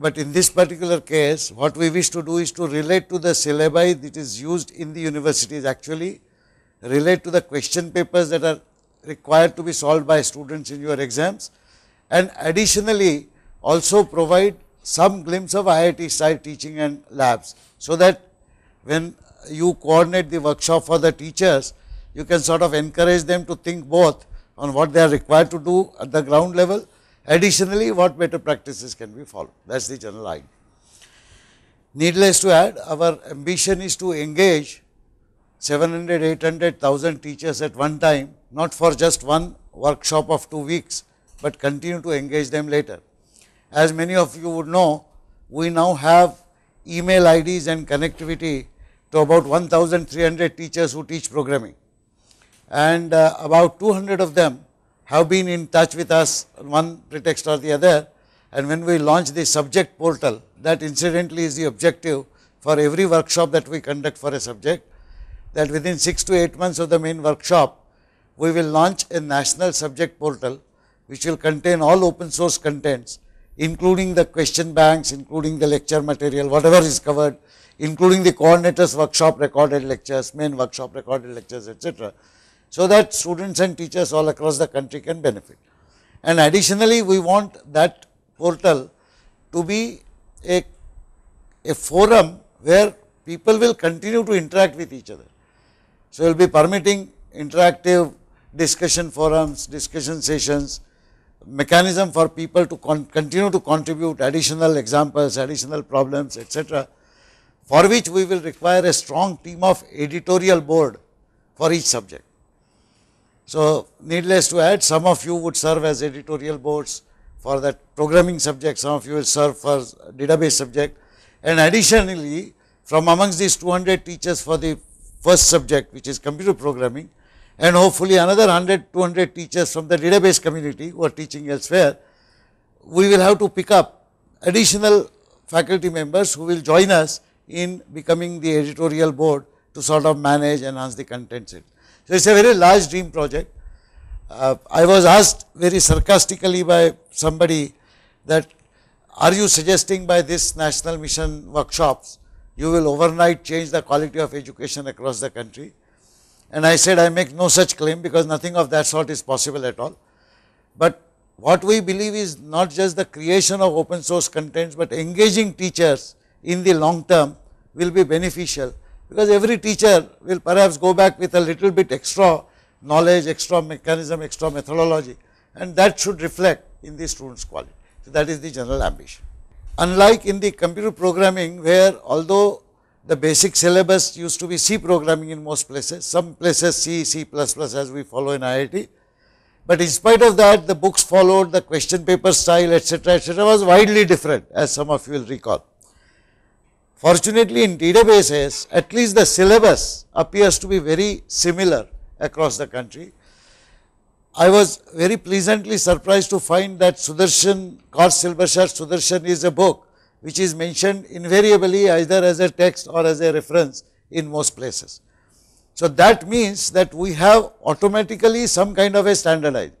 But in this particular case, what we wish to do is to relate to the syllabi that is used in the universities, actually relate to the question papers that are required to be solved by students in your exams, and additionally also provide some glimpse of IIT style teaching and labs, so that when you coordinate the workshop for the teachers, you can sort of encourage them to think both on what they are required to do at the ground level, additionally what better practices can be followed. That is the general idea. Needless to add, our ambition is to engage 700, 800, 1000 teachers at one time, not for just one workshop of 2 weeks, but continue to engage them later. As many of you would know, we now have email IDs and connectivity to about 1300 teachers who teach programming, and about 200 of them have been in touch with us on one pretext or the other. And when we launch the subject portal, that incidentally is the objective for every workshop that we conduct for a subject, that within 6 to 8 months of the main workshop, we will launch a national subject portal which will contain all open source contents, including the question banks, including the lecture material, whatever is covered, including the coordinators workshop recorded lectures, main workshop recorded lectures, etc., so that students and teachers all across the country can benefit. And additionally, we want that portal to be a forum where people will continue to interact with each other. So, we will be permitting interactive discussion forums, discussion sessions, mechanism for people to continue to contribute additional examples, additional problems, etc., for which we will require a strong team of editorial board for each subject. So, needless to add, some of you would serve as editorial boards for that programming subject, some of you will serve for database subject, and additionally from amongst these 200 teachers for the first subject, which is computer programming, and hopefully another 100, 200 teachers from the database community who are teaching elsewhere, we will have to pick up additional faculty members who will join us in becoming the editorial board to sort of manage and enhance the contents. So, it is a very large dream project. I was asked very sarcastically by somebody that, are you suggesting by this national mission workshops, you will overnight change the quality of education across the country? And I said, I make no such claim, because nothing of that sort is possible at all. But what we believe is not just the creation of open source contents, but engaging teachers in the long term will be beneficial, because every teacher will perhaps go back with a little bit extra knowledge, extra mechanism, extra methodology, and that should reflect in the students' quality. So, that is the general ambition. Unlike in the computer programming, where although the basic syllabus used to be C programming in most places, some places C, C++ as we follow in IIT. But in spite of that, the books followed, the question paper style, etc., etc., was widely different, as some of you will recall. Fortunately, in databases, at least the syllabus appears to be very similar across the country. I was very pleasantly surprised to find that Sudarshan, Korth Silberschatz Sudarshan, is a book which is mentioned invariably either as a text or as a reference in most places. So, that means that we have automatically some kind of a standardized,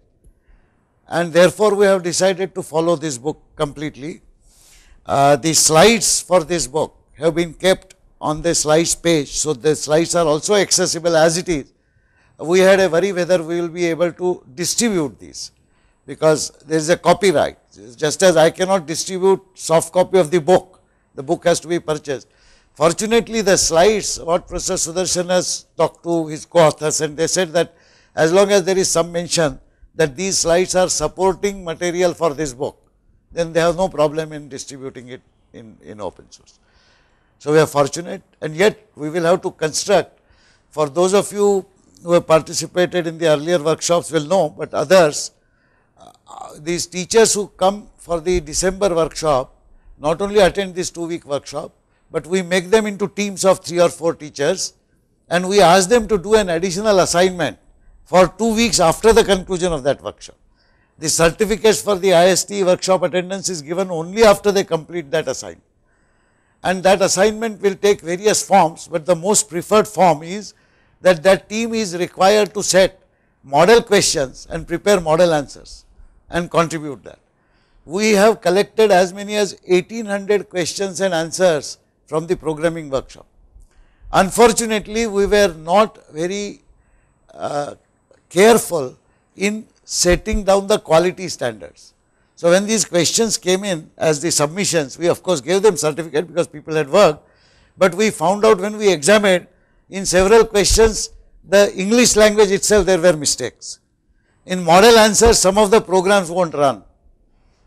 and therefore, we have decided to follow this book completely. The slides for this book have been kept on the slides page, so the slides are also accessible as it is. We had a worry whether we will be able to distribute these, because there is a copyright. Just as I cannot distribute soft copy of the book has to be purchased. Fortunately, the slides what Professor Sudarshan has talked to his co-authors, and they said that as long as there is some mention that these slides are supporting material for this book, then they have no problem in distributing it in open source. So, we are fortunate, and yet we will have to construct, for those of you who have participated in the earlier workshops will know, but others, these teachers who come for the December workshop not only attend this 2-week workshop, but we make them into teams of 3 or 4 teachers, and we ask them to do an additional assignment for 2 weeks after the conclusion of that workshop. The certificates for the ISTE workshop attendance is given only after they complete that assignment, and that assignment will take various forms, but the most preferred form is that that team is required to set model questions and prepare model answers and contribute that. We have collected as many as 1800 questions and answers from the programming workshop. Unfortunately, we were not very careful in setting down the quality standards. So, when these questions came in as the submissions, we of course gave them certificate because people had worked, but we found out when we examined in several questions the English language itself there were mistakes. In model answers, some of the programs won't run.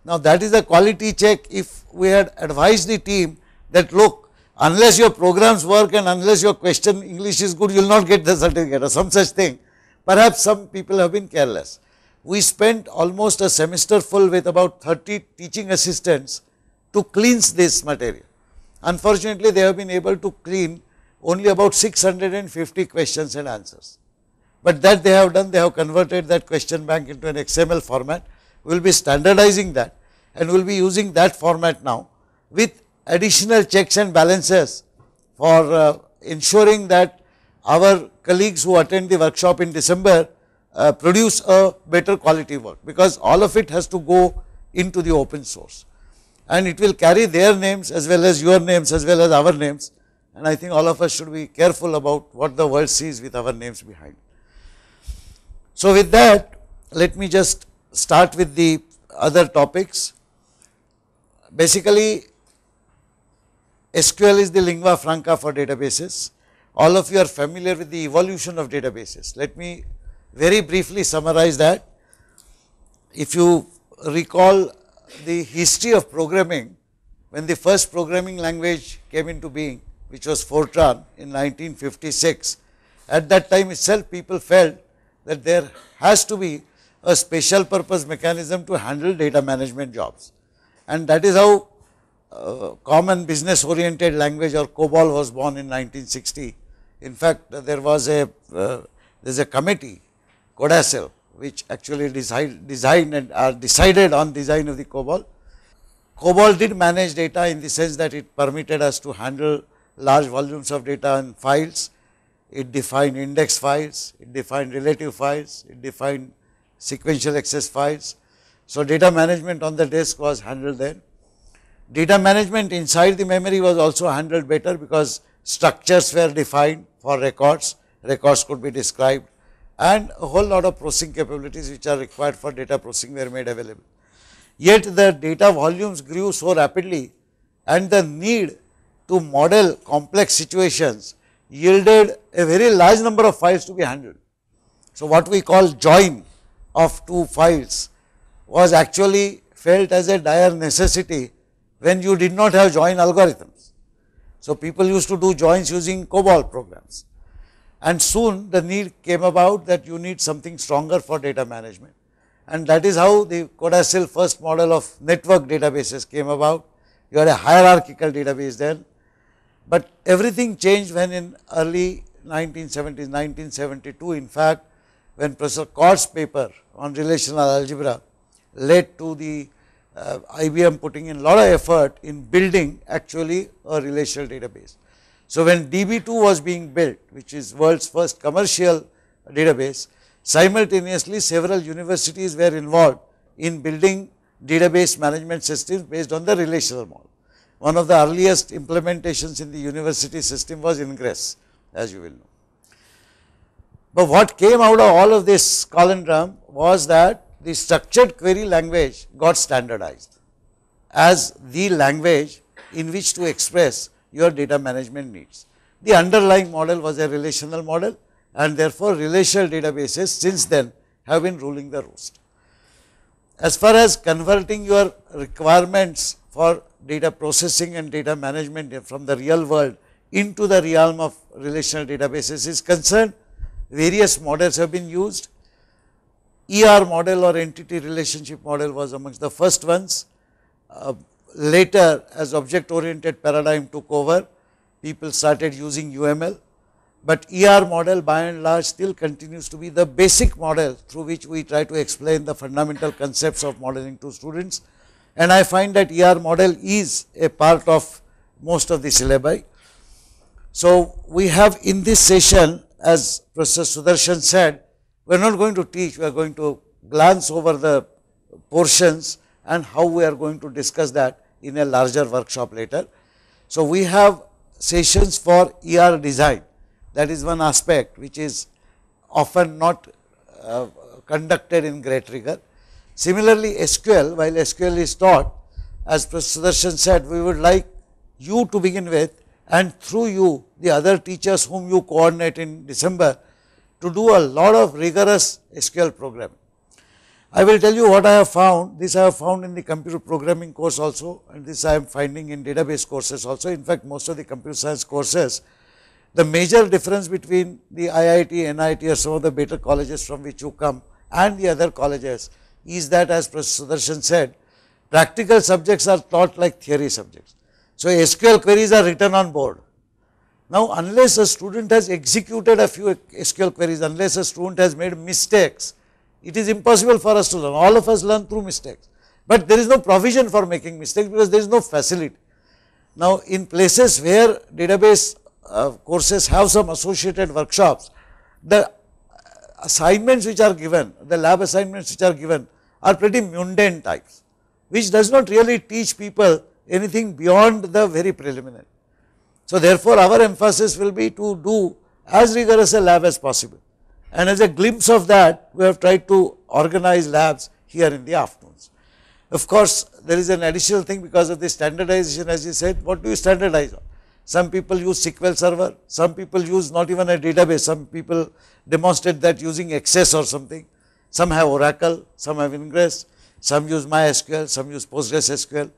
Now, that is the quality check. If we had advised the team that look, unless your programs work and unless your question English is good, you will not get the certificate or some such thing. Perhaps some people have been careless. We spent almost a semester full with about 30 teaching assistants to cleanse this material. Unfortunately, they have been able to clean only about 650 questions and answers. But that they have done, they have converted that question bank into an XML format. We will be standardizing that and we will be using that format now with additional checks and balances for ensuring that our colleagues who attend the workshop in December produce a better quality work, because all of it has to go into the open source and it will carry their names as well as your names as well as our names, and I think all of us should be careful about what the world sees with our names behind. So, with that, let me just start with the other topics. Basically, SQL is the lingua franca for databases. All of you are familiar with the evolution of databases. Let me very briefly summarize that. If you recall the history of programming, when the first programming language came into being, which was Fortran in 1956, at that time itself people felt that there has to be a special purpose mechanism to handle data management jobs, and that is how common business oriented language or COBOL was born in 1960. In fact, there was a committee, CODASYL, which actually decided on design of the COBOL. COBOL did manage data in the sense that it permitted us to handle large volumes of data and files. It defined index files, it defined relative files, it defined sequential access files. So, data management on the disk was handled there. Data management inside the memory was also handled better because structures were defined for records, records could be described, and a whole lot of processing capabilities which are required for data processing were made available. Yet, the data volumes grew so rapidly and the need to model complex situations yielded a very large number of files to be handled. So, what we call join of two files was actually felt as a dire necessity when you did not have join algorithms. So, people used to do joins using COBOL programs, and soon the need came about that you need something stronger for data management, and that is how the CODASYL first model of network databases came about. You had a hierarchical database then, but everything changed when in early 1970s, 1972 in fact, when Professor Korth's paper on relational algebra led to the IBM putting in a lot of effort in building actually a relational database. So, when DB2 was being built, which is world's first commercial database, simultaneously several universities were involved in building database management systems based on the relational model. One of the earliest implementations in the university system was Ingres, as you will know. But what came out of all of this conundrum was that the structured query language got standardized as the language in which to express your data management needs. The underlying model was a relational model, and therefore, relational databases since then have been ruling the roost. As far as converting your requirements for data processing and data management from the real world into the realm of relational databases is concerned, various models have been used. ER model or entity relationship model was amongst the first ones. Later, as object oriented paradigm took over, people started using UML, but ER model by and large still continues to be the basic model through which we try to explain the fundamental concepts of modeling to students, and I find that ER model is a part of most of the syllabi. So, we have in this session, as Professor Sudarshan said, we are not going to teach, we are going to glance over the portions and how we are going to discuss that in a larger workshop later. So we have sessions for ER design, that is one aspect which is often not conducted in great rigor. Similarly, SQL, while SQL is taught, as Professor Sudarshan said, we would like you to begin with, and through you the other teachers whom you coordinate in December, to do a lot of rigorous SQL programming. I will tell you what I have found. This I have found in the computer programming course also, and this I am finding in database courses also. In fact, most of the computer science courses, the major difference between the IIT, NIT or some of the better colleges from which you come and the other colleges is that, as Professor Sudarshan said, practical subjects are taught like theory subjects. So SQL queries are written on board. Now unless a student has executed a few SQL queries, unless a student has made mistakes, it is impossible for us to learn. All of us learn through mistakes, but there is no provision for making mistakes because there is no facility. Now in places where database courses have some associated workshops, the assignments which are given, the lab assignments which are given are pretty mundane types, which does not really teach people anything beyond the very preliminary. So therefore our emphasis will be to do as rigorous a lab as possible, and as a glimpse of that we have tried to organize labs here in the afternoons. Of course there is an additional thing because of the standardization, as you said, what do you standardize on? Some people use SQL Server, some people use not even a database, some people demonstrate that using XS or something, some have Oracle, some have Ingres, some use MySQL, some use PostgreSQL.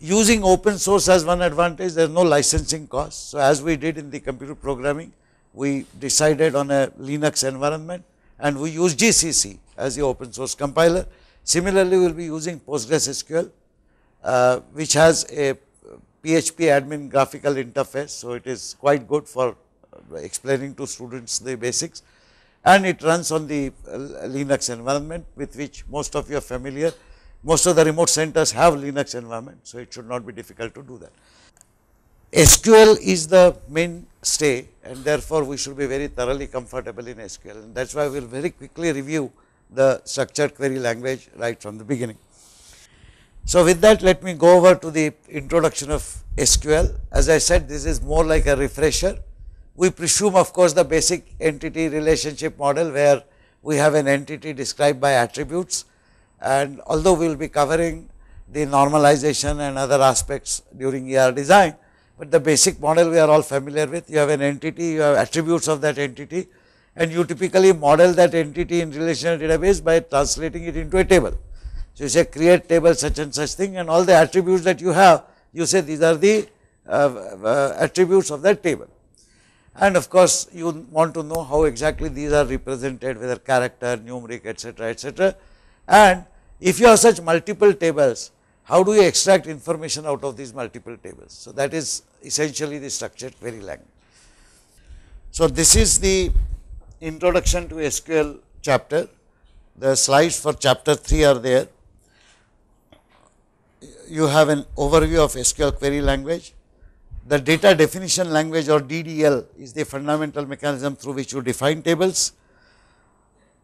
Using open source has one advantage, there is no licensing cost. So as we did in the computer programming, we decided on a Linux environment and we use GCC as the open source compiler. Similarly, we will be using PostgreSQL, which has a PHP admin graphical interface, so it is quite good for explaining to students the basics, and it runs on the Linux environment with which most of you are familiar. Most of the remote centers have Linux environment, so it should not be difficult to do that. SQL is the mainstay, and therefore we should be very thoroughly comfortable in SQL, and that is why we will very quickly review the structured query language right from the beginning. So with that, let me go over to the introduction of SQL. As I said, this is more like a refresher. We presume, of course, the basic entity relationship model where we have an entity described by attributes, and although we will be covering the normalization and other aspects during ER design, but the basic model we are all familiar with. You have an entity, you have attributes of that entity, and you typically model that entity in relational database by translating it into a table. So you say create table such and such thing, and all the attributes that you have, you say these are the attributes of that table. And of course you want to know how exactly these are represented, whether character, numeric, etc., etc. And if you have such multiple tables, how do you extract information out of these multiple tables? So that is essentially the structured query language. So this is the introduction to SQL chapter. The slides for chapter 3 are there. You have an overview of SQL query language. The data definition language, or DDL, is the fundamental mechanism through which you define tables.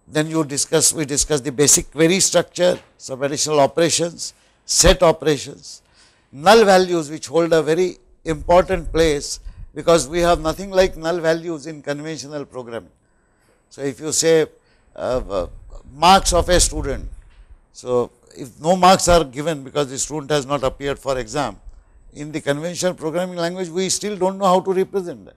Then we discuss the basic query structure, some additional operations, set operations, null values, which hold a very important place because we have nothing like null values in conventional programming. So if you say marks of a student, so if no marks are given because the student has not appeared for exam, in the conventional programming language we still do not know how to represent that,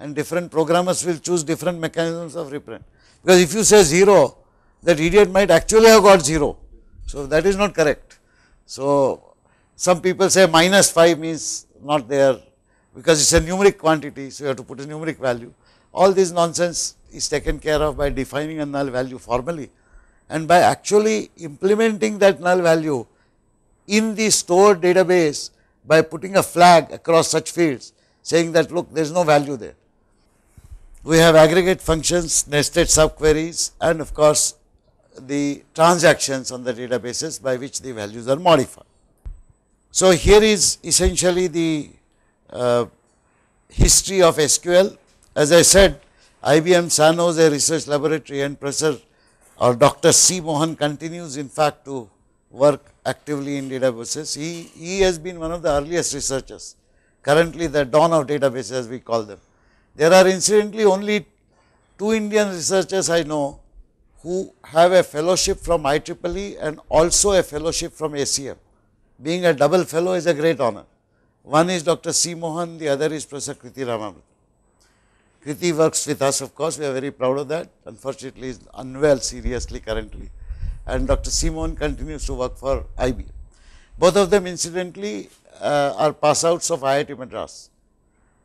and different programmers will choose different mechanisms of represent. Because if you say 0, that idiot might actually have got 0, so that is not correct. So some people say minus 5 means not there because it is a numeric quantity, so you have to put a numeric value. All this nonsense is taken care of by defining a null value formally and by actually implementing that null value in the stored database by putting a flag across such fields saying that look, there is no value there. We have aggregate functions, nested subqueries, and of course the transactions on the databases by which the values are modified. So here is essentially the history of SQL. As I said, IBM San Jose Research Laboratory and Professor or Dr. C. Mohan continues in fact to work actively in databases. He has been one of the earliest researchers, currently the dawn of databases as we call them. There are incidentally only 2 Indian researchers I know who have a fellowship from IEEE and also a fellowship from ACM. Being a double fellow is a great honor. One is Dr. C. Mohan, the other is Professor Kriti Ramamurthy. Kriti works with us, of course, we are very proud of that. Unfortunately, he is unwell seriously currently, and Dr. C. Mohan continues to work for IB. Both of them incidentally are passouts of IIT Madras,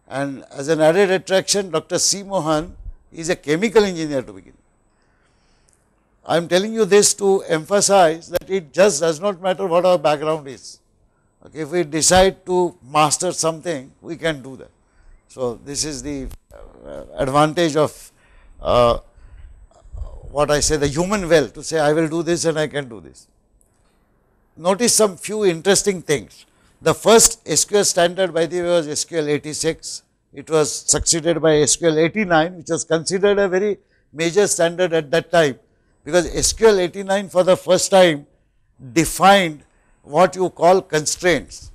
and as an added attraction, Dr. C. Mohan is a chemical engineer to begin. I am telling you this to emphasize that it just does not matter what our background is. Okay, if we decide to master something, we can do that. So, this is the advantage of what I say, the human will to say I will do this and I can do this. Notice some few interesting things. The first SQL standard, by the way, was SQL 86. It was succeeded by SQL 89, which was considered a very major standard at that time, because SQL 89 for the first time defined what you call constraints.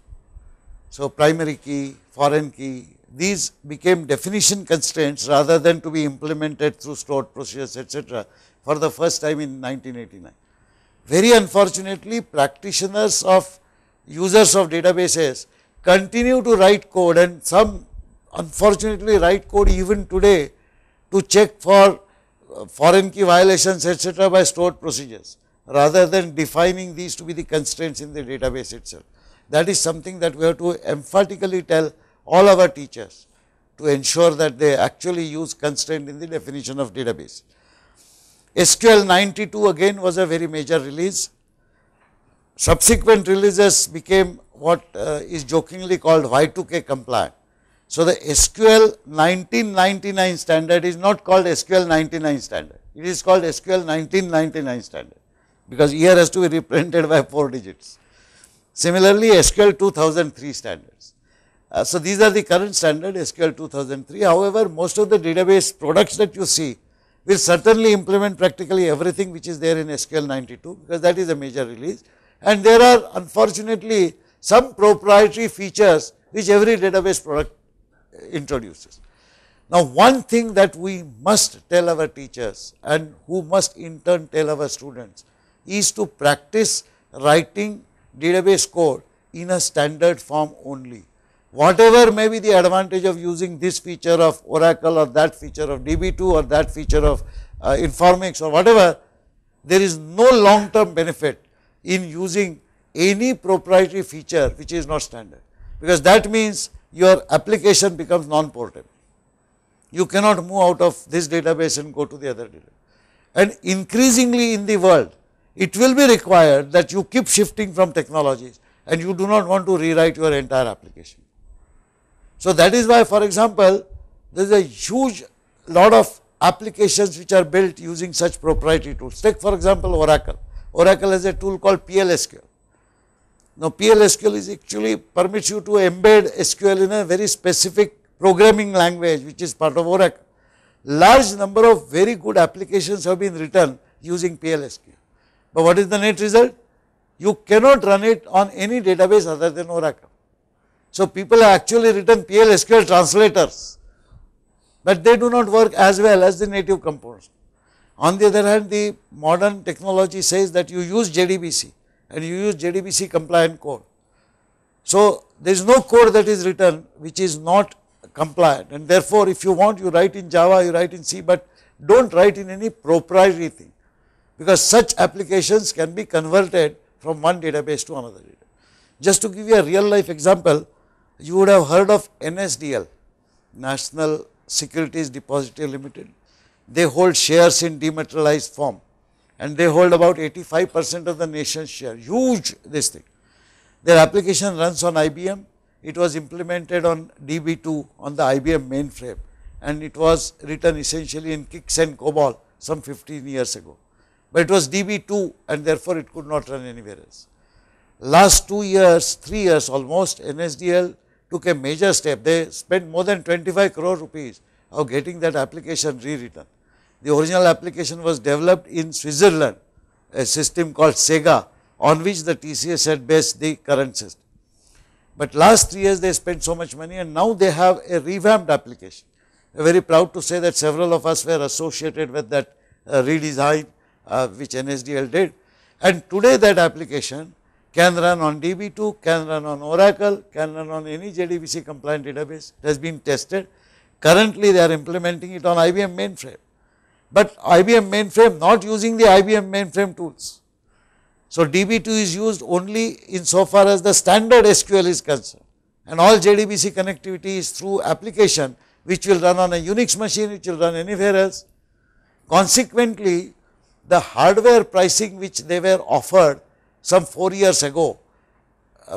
So, primary key, foreign key, these became definition constraints rather than to be implemented through stored procedures, etc., for the first time in 1989. Very unfortunately, practitioners of users of databases continue to write code, and some unfortunately write code even today to check for foreign key violations, etc., by stored procedures rather than defining these to be the constraints in the database itself. That is something that we have to emphatically tell all our teachers to ensure that they actually use constraint in the definition of database. SQL 92 again was a very major release. Subsequent releases became what is jokingly called Y2K compliant. So, the SQL 1999 standard is not called SQL 99 standard, it is called SQL 1999 standard, because ER has to be reprinted by 4 digits. Similarly, SQL 2003 standards. So, these are the current standard SQL 2003. However, most of the database products that you see will certainly implement practically everything which is there in SQL 92, because that is a major release, and there are unfortunately some proprietary features which every database product introduces. Now, one thing that we must tell our teachers and who must in turn tell our students is to practice writing database code in a standard form only. Whatever may be the advantage of using this feature of Oracle or that feature of DB2 or that feature of Informix or whatever, there is no long term benefit in using any proprietary feature which is not standard, because that means your application becomes non-portable. You cannot move out of this database and go to the other database. And increasingly in the world, it will be required that you keep shifting from technologies, and you do not want to rewrite your entire application. So, that is why, for example, there is a huge lot of applications which are built using such proprietary tools. Take for example, Oracle. Oracle has a tool called PLSQL. Now, PLSQL is actually permits you to embed SQL in a very specific programming language which is part of Oracle. Large number of very good applications have been written using PLSQL. But what is the net result? You cannot run it on any database other than Oracle. So, people have actually written PLSQL translators, but they do not work as well as the native components. On the other hand, the modern technology says that you use JDBC and you use JDBC compliant code. So, there is no code that is written which is not compliant, and therefore, if you want, you write in Java, you write in C, but do not write in any proprietary thing, because such applications can be converted from one database to another database. Just to give you a real life example, you would have heard of NSDL, National Securities Depository Limited. They hold shares in dematerialized form, and they hold about 85% of the nation's share, huge this thing. Their application runs on IBM, it was implemented on DB2 on the IBM mainframe, and it was written essentially in Kix and COBOL some 15 years ago. But it was DB2 and therefore, it could not run anywhere else. Last 2 years, 3 years almost, NSDL took a major step. They spent more than 25 crore rupees of getting that application rewritten. The original application was developed in Switzerland, a system called SEGA, on which the TCS had based the current system. But last 3 years they spent so much money and now they have a revamped application. We are very proud to say that several of us were associated with that redesign which NSDL did, and today that application can run on DB2, can run on Oracle, can run on any JDBC compliant database. It has been tested. Currently they are implementing it on IBM mainframe, but IBM mainframe not using the IBM mainframe tools. So DB2 is used only insofar as the standard SQL is concerned, and all JDBC connectivity is through application which will run on a Unix machine, which will run anywhere else. Consequently, the hardware pricing which they were offered some 4 years ago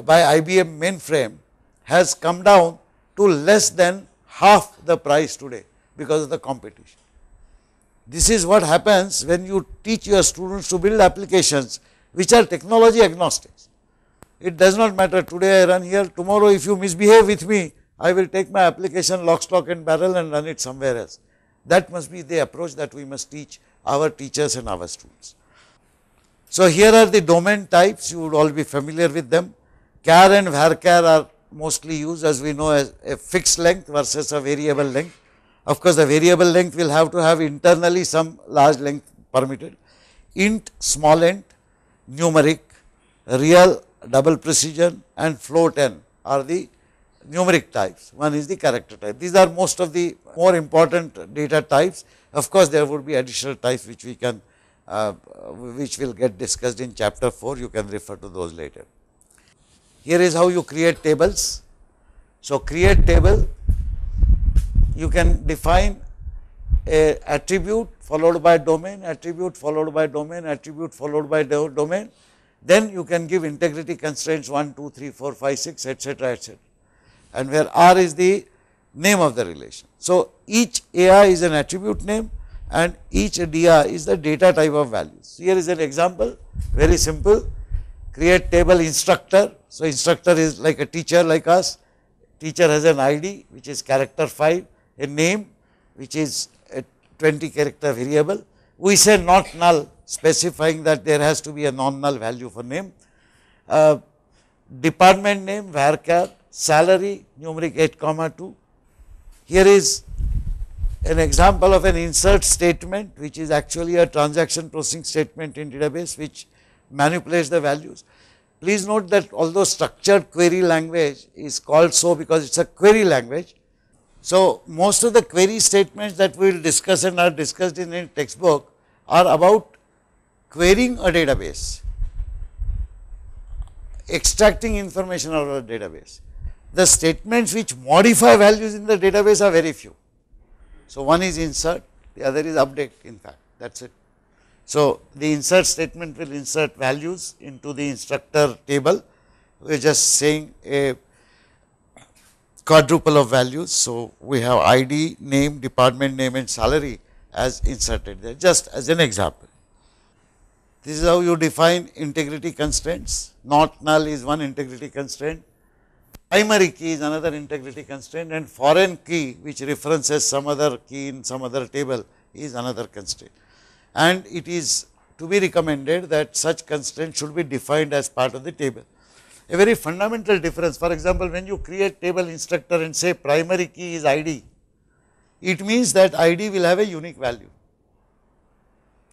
by IBM mainframe has come down to less than half the price today because of the competition. This is what happens when you teach your students to build applications which are technology agnostic. It does not matter, today I run here, tomorrow if you misbehave with me, I will take my application lock, stock and barrel and run it somewhere else. That must be the approach that we must teach our teachers and our students. So here are the domain types, you would all be familiar with them. Char and varchar are mostly used, as we know, as a fixed length versus a variable length. Of course, the variable length will have to have internally some large length permitted. Int, small int, numeric, real, double precision and float n are the numeric types, one is the character type. These are most of the more important data types. Of course, there would be additional types which we can, which will get discussed in chapter 4, you can refer to those later. Here is how you create tables. So, create table, you can define a attribute followed by domain, attribute followed by domain, attribute followed by domain. Then you can give integrity constraints 1, 2, 3, 4, 5, 6, etc., etc. And where R is the name of the relation. So, each AI is an attribute name and each DI is the data type of values. Here is an example, very simple, create table instructor. So, instructor is like a teacher like us, teacher has an ID which is character 5, a name which is a 20 character variable. We say not null, specifying that there has to be a non-null value for name. Department name, varchar, salary, numeric 8, 2. Here is an example of an insert statement which is actually a transaction processing statement in database which manipulates the values. Please note that although structured query language is called so because it is a query language. So, most of the query statements that we will discuss and are discussed in a textbook are about querying a database, extracting information out of a database. The statements which modify values in the database are very few. So, one is insert, the other is update, in fact, that is it. So, the insert statement will insert values into the instructor table. We are just saying a quadruple of values. So, we have ID, name, department name and salary as inserted there, just as an example. This is how you define integrity constraints. Not null is one integrity constraint. Primary key is another integrity constraint, and foreign key which references some other key in some other table is another constraint. And it is to be recommended that such constraints should be defined as part of the table. A very fundamental difference, for example, when you create table instructor and say primary key is ID, it means that ID will have a unique value,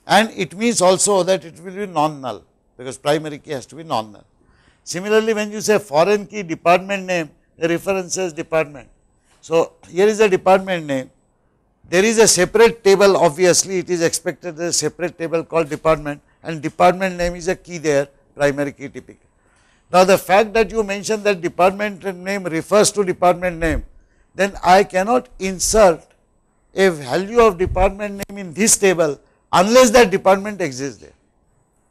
and it means also that it will be non-null because primary key has to be non-null. Similarly, when you say foreign key department name, the reference says department. So, here is a department name, there is a separate table, obviously it is expected there is a separate table called department, and department name is a key there, primary key typically. Now, the fact that you mentioned that department name refers to department name, then I cannot insert a value of department name in this table unless that department exists there.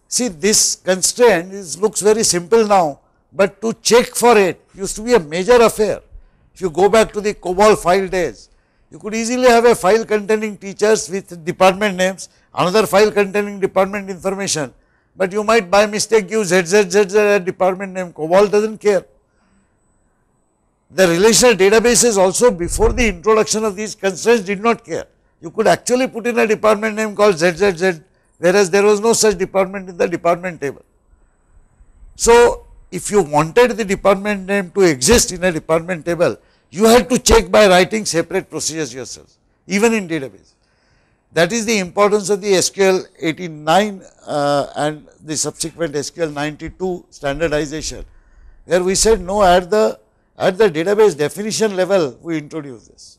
See, this constraint looks very simple now, but to check for it used to be a major affair. If you go back to the COBOL file days, you could easily have a file containing teachers with department names, another file containing department information, but you might by mistake give ZZZZ department name. COBOL does not care. The relational databases also before the introduction of these constraints did not care. You could actually put in a department name called ZZZ, whereas there was no such department in the department table. So if you wanted the department name to exist in a department table, you had to check by writing separate procedures yourselves, even in database. That is the importance of the SQL 89 and the subsequent SQL 92 standardization, where we said no, at the database definition level we introduce this.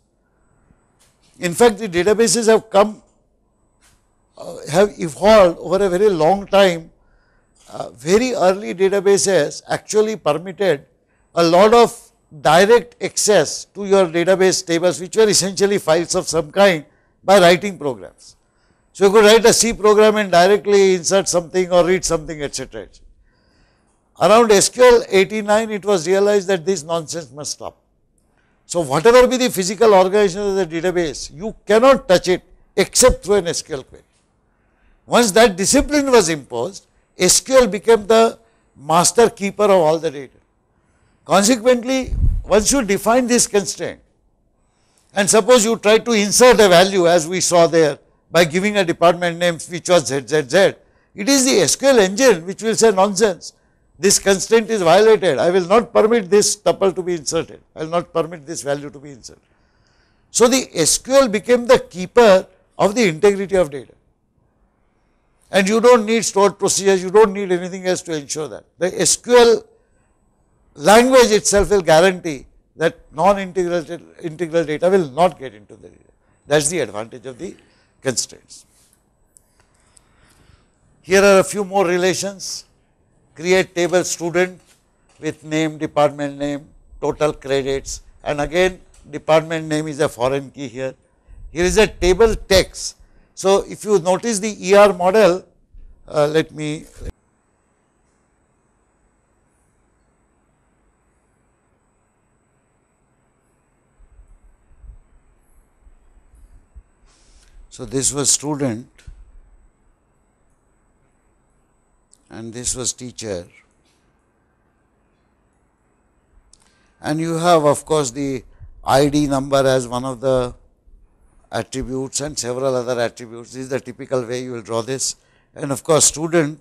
In fact, the databases have come, have evolved over a very long time. Very early databases actually permitted a lot of direct access to your database tables, which were essentially files of some kind, by writing programs. So you could write a C program and directly insert something or read something, etc. Around SQL 89, it was realized that this nonsense must stop. So whatever be the physical organization of the database, you cannot touch it except through an SQL query. Once that discipline was imposed, SQL became the master keeper of all the data. Consequently, once you define this constraint, and suppose you try to insert a value, as we saw there, by giving a department name which was ZZZ, it is the SQL engine which will say nonsense. This constraint is violated. I will not permit this tuple to be inserted. I will not permit this value to be inserted. So the SQL became the keeper of the integrity of data. And you don't need stored procedures, you don't need anything else to ensure that. The SQL language itself will guarantee that non-integral data will not get into the data. That is the advantage of the constraints. Here are a few more relations. Create table student with name, department name, total credits, and again department name is a foreign key here. Here is a table text. So if you notice the ER model, so this was student and this was teacher, and you have of course the ID number as one of the attributes and several other attributes. This is the typical way you will draw this. And of course student,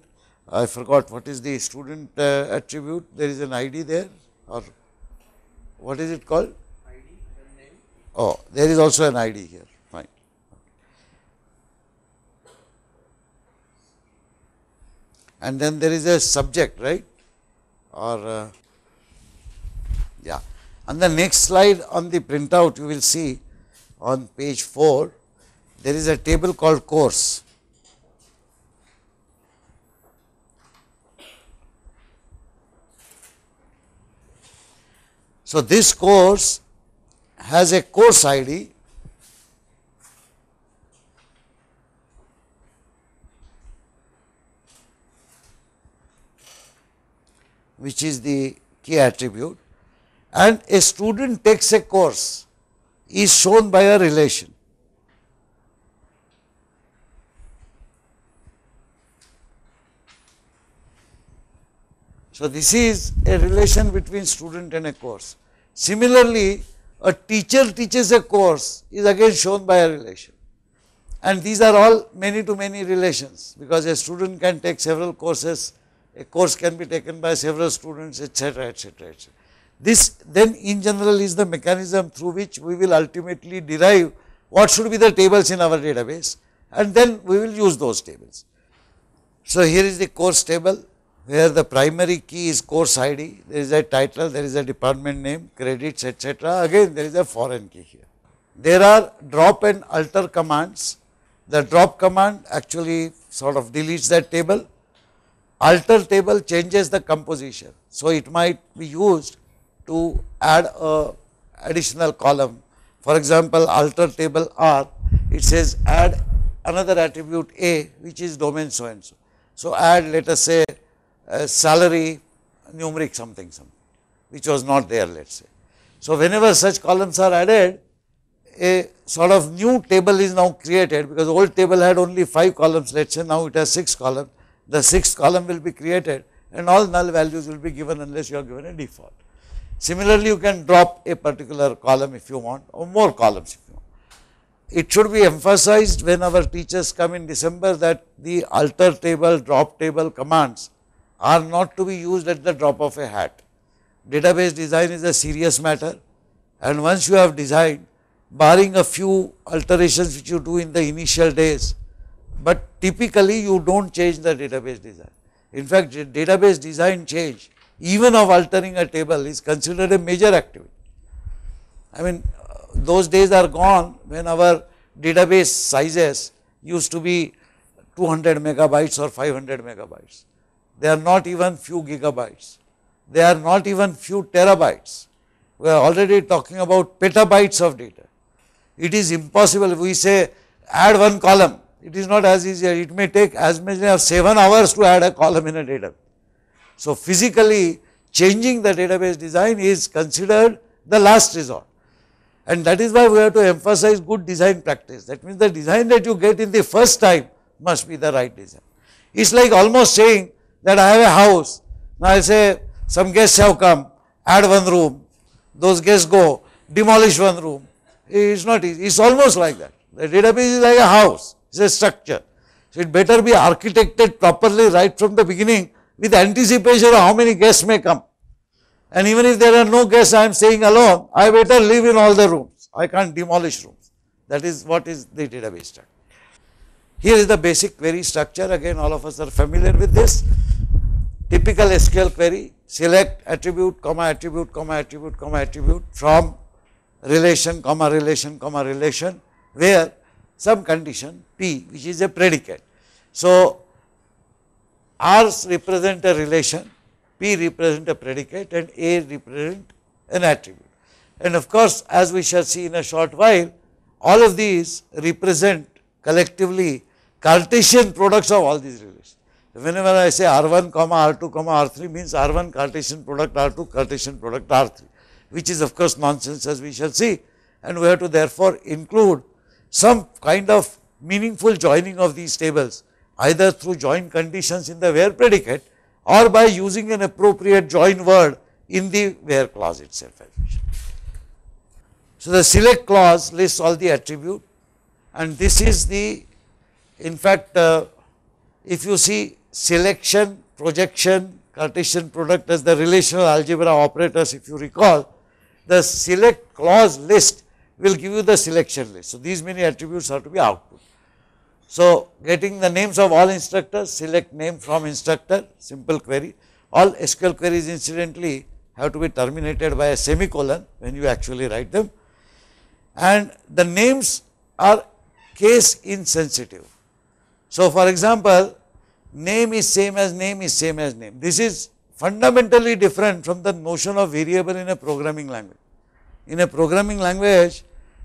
I forgot what is the student attribute, there is an ID there, or what is it called? ID, name. Oh, there is also an ID here, fine. Okay. And then there is a subject, right? Or yeah. On the next slide on the printout you will see on page 4, there is a table called course. So this course has a course ID, which is the key attribute, and a student takes a course is shown by a relation. So this is a relation between student and a course. Similarly, a teacher teaches a course is again shown by a relation, and these are all many-to-many relations, because a student can take several courses, a course can be taken by several students, etc., etc., etc. This then in general is the mechanism through which we will ultimately derive what should be the tables in our database, and then we will use those tables. So here is the course table where the primary key is course ID, there is a title, there is a department name, credits, etc. Again there is a foreign key here. There are drop and alter commands. The drop command actually sort of deletes that table. Alter table changes the composition, so it might be used to add a additional column. For example, alter table R, it says add another attribute A, which is domain so and so. So add, let us say, salary numeric something something, which was not there, let us say. So whenever such columns are added, a sort of new table is now created, because old table had only 5 columns, let us say, now it has 6 columns. The 6th column will be created and all null values will be given unless you are given a default. Similarly, you can drop a particular column if you want, or more columns if you want. It should be emphasized when our teachers come in December that the alter table, drop table commands are not to be used at the drop of a hat. Database design is a serious matter, and once you have designed, barring a few alterations which you do in the initial days, but typically you do not change the database design. In fact, database design change, even of altering a table, is considered a major activity. I mean, those days are gone when our database sizes used to be 200 megabytes or 500 megabytes. They are not even few gigabytes. They are not even few terabytes. We are already talking about petabytes of data. It is impossible. If we say add one column, it is not as easy. It may take as much as 7 hours to add a column in a database. So, physically changing the database design is considered the last resort, and that is why we have to emphasize good design practice. That means the design that you get in the first time must be the right design. It is like almost saying that I have a house, now I say some guests have come, add one room, those guests go, demolish one room. It is not easy. It is almost like that. The database is like a house, it is a structure. So, it better be architected properly right from the beginning with anticipation of how many guests may come. And even if there are no guests, I am staying alone, I better live in all the rooms. I can't demolish rooms. That is what is the database structure. Here is the basic query structure. Again, all of us are familiar with this. Typical SQL query: select attribute, comma attribute, comma attribute, comma attribute from relation, comma relation, comma relation, where some condition P, which is a predicate. So, R's represent a relation, P represent a predicate, and A represent an attribute. And of course, as we shall see in a short while, all of these represent collectively Cartesian products of all these relations. Whenever I say R1, R2, R3 means R1 Cartesian product, R2 Cartesian product, R3, which is of course nonsense, as we shall see, and we have to therefore include some kind of meaningful joining of these tables, either through join conditions in the where predicate or by using an appropriate join word in the where clause itself. So, the select clause lists all the attributes, and this is the, in fact, if you see selection, projection, Cartesian product as the relational algebra operators, if you recall, the select clause list will give you the selection list. So, these many attributes are to be output. So, getting the names of all instructors, select name from instructor, simple query. All SQL queries incidentally have to be terminated by a semicolon when you actually write them, and the names are case insensitive. So, for example, name is same as name is same as name. This is fundamentally different from the notion of variable in a programming language. In a programming language,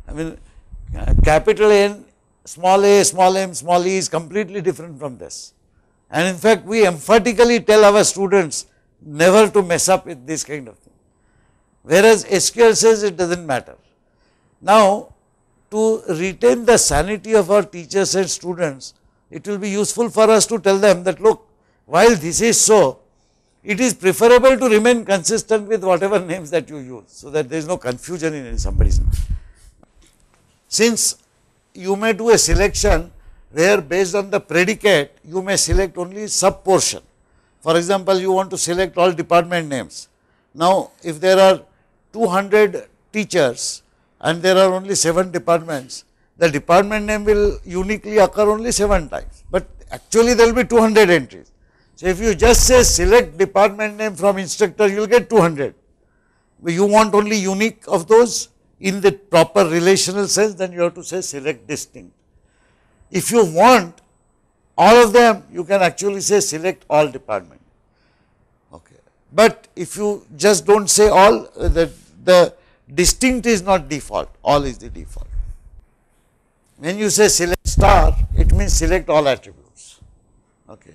I mean, capital N, small a, small m, small e is completely different from this. And in fact, we emphatically tell our students never to mess up with this kind of thing, whereas SQL says it does not matter. Now, to retain the sanity of our teachers and students, it will be useful for us to tell them that, look, while this is so, it is preferable to remain consistent with whatever names that you use, so that there is no confusion in somebody's name. Since you may do a selection where based on the predicate you may select only sub portion. For example, you want to select all department names. Now, if there are 200 teachers and there are only 7 departments, the department name will uniquely occur only 7 times, but actually there will be 200 entries. So, if you just say select department name from instructor, you will get 200. You want only unique of those in the proper relational sense, then you have to say select distinct. If you want all of them, you can actually say select all department. Okay. But if you just do not say all, the distinct is not default, all is the default. When you say select star, it means select all attributes. Okay.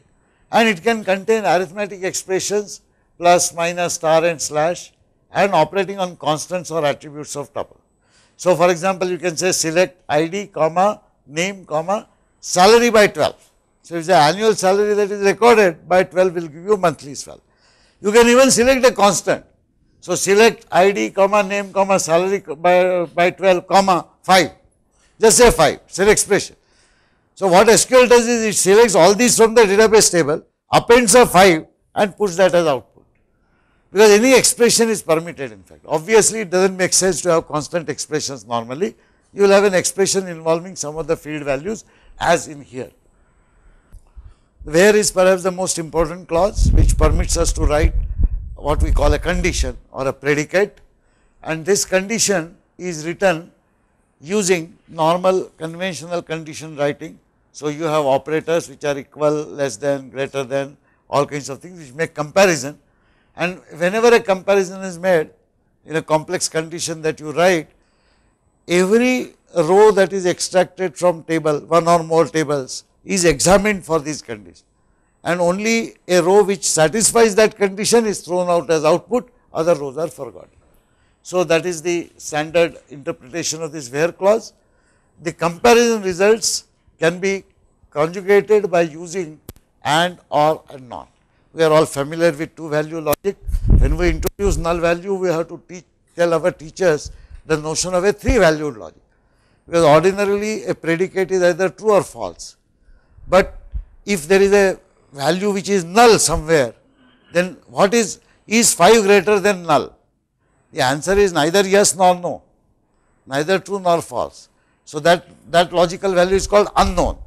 And it can contain arithmetic expressions, plus, minus, star and slash, and operating on constants or attributes of tuple. So, for example, you can say select ID, comma, name, comma, salary by 12. So, if the annual salary that is recorded by 12 will give you monthly salary. You can even select a constant. So, select ID, comma, name, comma, salary by 12, comma, 5. Just say 5, it's an expression. So, what SQL does is it selects all these from the database table, appends a 5 and push that as output, because any expression is permitted. In fact, obviously it does not make sense to have constant expressions normally. You will have an expression involving some of the field values as in here. Where is perhaps the most important clause, which permits us to write what we call a condition or a predicate, and this condition is written using normal conventional condition writing. So, you have operators which are equal, less than, greater than, all kinds of things which make comparison, and whenever a comparison is made in a complex condition that you write, every row that is extracted from table, one or more tables, is examined for this condition, and only a row which satisfies that condition is thrown out as output, other rows are forgotten. So, that is the standard interpretation of this where clause. The comparison results can be conjugated by using and, or, and not. We are all familiar with two value logic. When we introduce null value, we have to tell our teachers the notion of a three valued logic, because ordinarily a predicate is either true or false. But if there is a value which is null somewhere, then what is 5 greater than null? The answer is neither yes nor no, neither true nor false. So, that logical value is called unknown,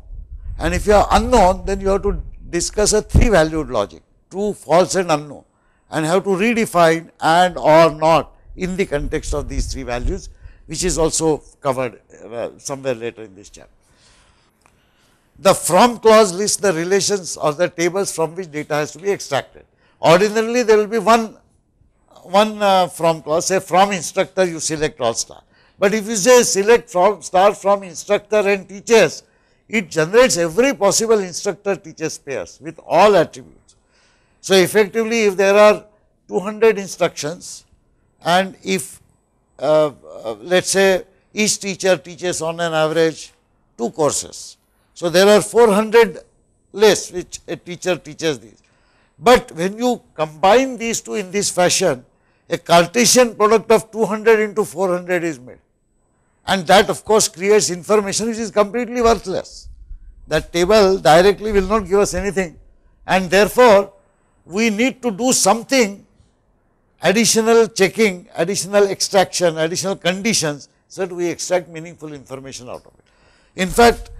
and if you are unknown, then you have to discuss a three valued logic, true, false and unknown, and have to redefine and or not in the context of these three values, which is also covered somewhere later in this chapter. The from clause lists the relations or the tables from which data has to be extracted. Ordinarily, there will be one from clause, say from instructor you select all star, but if you say select from star from instructor and teachers, it generates every possible instructor teachers pairs with all attributes. So, effectively if there are 200 instructions, and if let us say each teacher teaches on an average 2 courses. So, there are 400 lists which a teacher teaches these, but when you combine these two in this fashion, a Cartesian product of 200 into 400 is made, and that of course creates information which is completely worthless. That table directly will not give us anything, and therefore, we need to do something additional checking, additional extraction, additional conditions, so that we extract meaningful information out of it. In fact,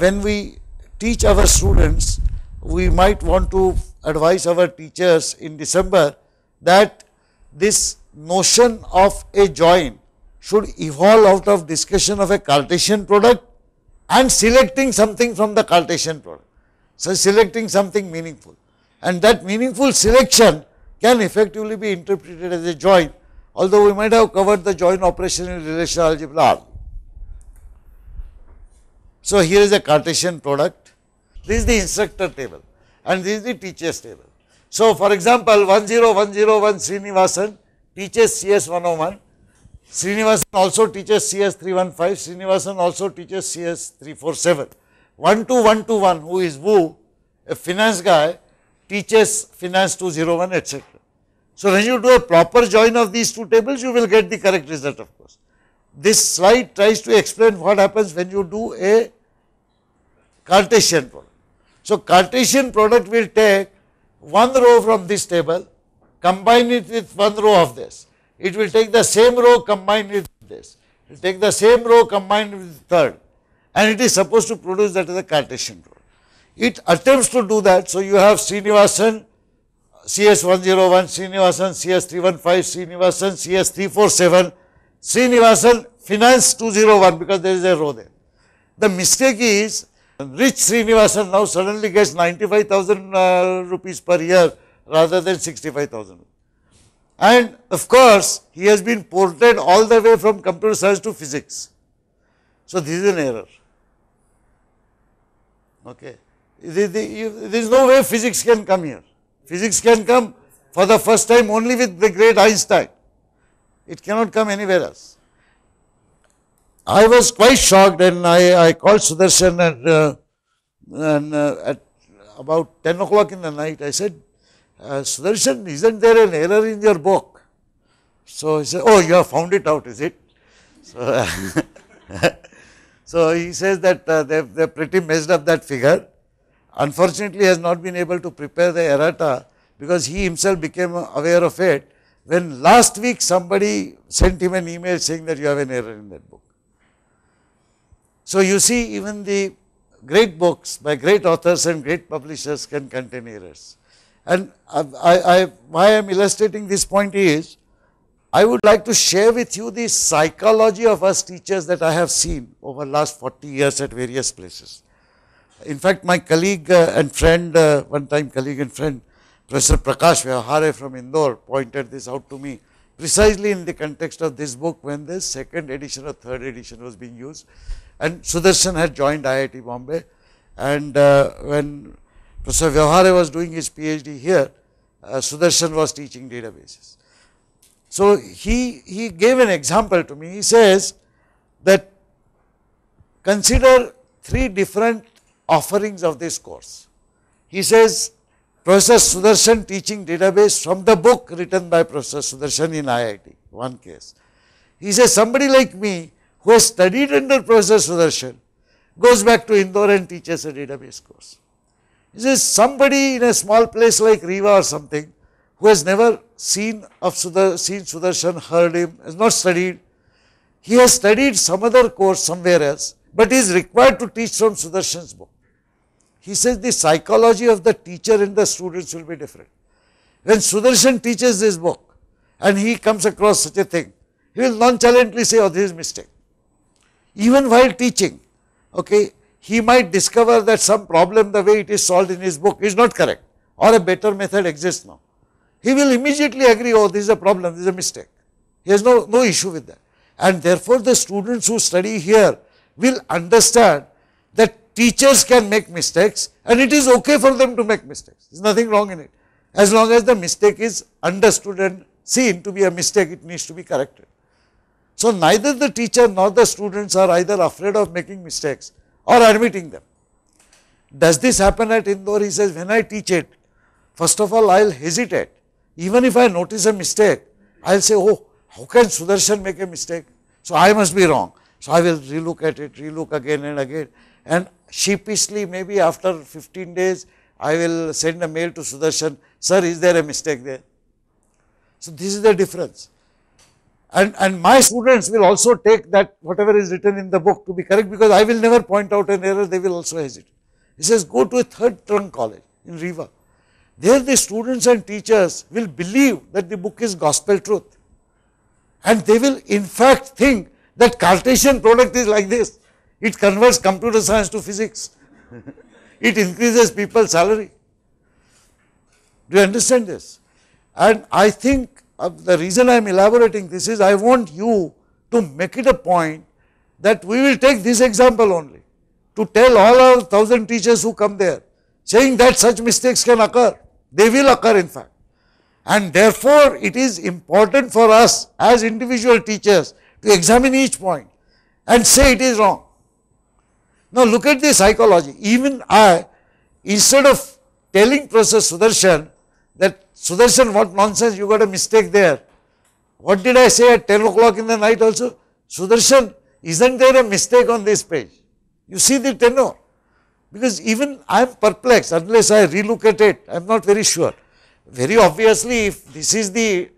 when we teach our students, we might want to advise our teachers in December that this notion of a join should evolve out of discussion of a Cartesian product and selecting something from the Cartesian product. So, selecting something meaningful, and that meaningful selection can effectively be interpreted as a join, although we might have covered the join operation in relational algebra. So, here is a Cartesian product, this is the instructor table and this is the teacher's table. So, for example, 10101 Srinivasan teaches CS101, Srinivasan also teaches CS315, Srinivasan also teaches CS347, 12121 who is Wu, a finance guy, teaches finance 201, etc. So, when you do a proper join of these two tables, you will get the correct result of course. This slide tries to explain what happens when you do a Cartesian product. So, Cartesian product will take one row from this table, combine it with one row of this. It will take the same row combined with this. It will take the same row combined with the third, and it is supposed to produce that as a Cartesian product. It attempts to do that. So, you have Srinivasan CS101, Srinivasan CS315, Srinivasan CS347, Srinivasan finance 201, because there is a row there. The mistake is, rich Srinivasan now suddenly gets 95,000 rupees per year rather than 65,000, and of course, he has been ported all the way from computer science to physics. So, this is an error. Okay. There is no way physics can come here. Physics can come for the first time only with the great Einstein. It cannot come anywhere else. I was quite shocked, and I called Sudarshan at about 10 o'clock in the night. I said, Sudarshan, isn't there an error in your book? So, he said, oh, you have found it out, is it? So, so he says that they pretty messed up that figure. Unfortunately, he has not been able to prepare the errata, because he himself became aware of it when last week somebody sent him an email saying that you have an error in that book. So you see, even the great books by great authors and great publishers can contain errors. And why I am illustrating this point is, I would like to share with you the psychology of us teachers that I have seen over the last 40 years at various places. In fact, my colleague and friend, Professor Prakash Vyavahare from Indore pointed this out to me precisely in the context of this book when the second edition or third edition was being used. And Sudarshan had joined IIT Bombay, and when Professor Vyavahare was doing his PhD here, Sudarshan was teaching databases. So he gave an example to me. He says that consider three different offerings of this course. He says, Professor Sudarshan teaching database from the book written by Professor Sudarshan in IIT, one case. He says somebody like me who has studied under Professor Sudarshan goes back to Indore and teaches a database course. He says somebody in a small place like Rewa or something who has never seen Sudarshan, heard him, has not studied. He has studied some other course somewhere else, but is required to teach from Sudarshan's book. He says the psychology of the teacher and the students will be different. When Sudarshan teaches this book and he comes across such a thing, he will nonchalantly say, oh, this is a mistake. Even while teaching, okay, he might discover that some problem the way it is solved in his book is not correct or a better method exists now. He will immediately agree, oh, this is a problem, this is a mistake. He has no issue with that. And therefore, the students who study here will understand that teachers can make mistakes and it is okay for them to make mistakes. There is nothing wrong in it. As long as the mistake is understood and seen to be a mistake, it needs to be corrected. So neither the teacher nor the students are either afraid of making mistakes or admitting them. Does this happen at Indore? He says, when I teach it, first of all, I will hesitate. Even if I notice a mistake, I will say, oh, how can Sudarshan make a mistake? So I must be wrong. So I will relook at it, relook again and again, and sheepishly maybe after 15 days I will send a mail to Sudarshan, sir, is there a mistake there? So this is the difference. And my students will also take that whatever is written in the book to be correct because I will never point out an error, they will also hesitate. He says go to a third trunk college in Rewa. There the students and teachers will believe that the book is gospel truth and they will in fact think that Cartesian product is like this, it converts computer science to physics, it increases people's salary. Do you understand this? And I think the reason I am elaborating this is I want you to make it a point that we will take this example only to tell all our 1,000 teachers who come there saying that such mistakes can occur, they will occur in fact. And therefore, it is important for us as individual teachers to examine each point and say it is wrong. Now look at the psychology. Even I, instead of telling Professor Sudarshan that Sudarshan, what nonsense, you got a mistake there. What did I say at 10 o'clock in the night also? Sudarshan, isn't there a mistake on this page? You see the tenor. Because even I am perplexed, unless I relook at it, I am not very sure. Very obviously, if this is the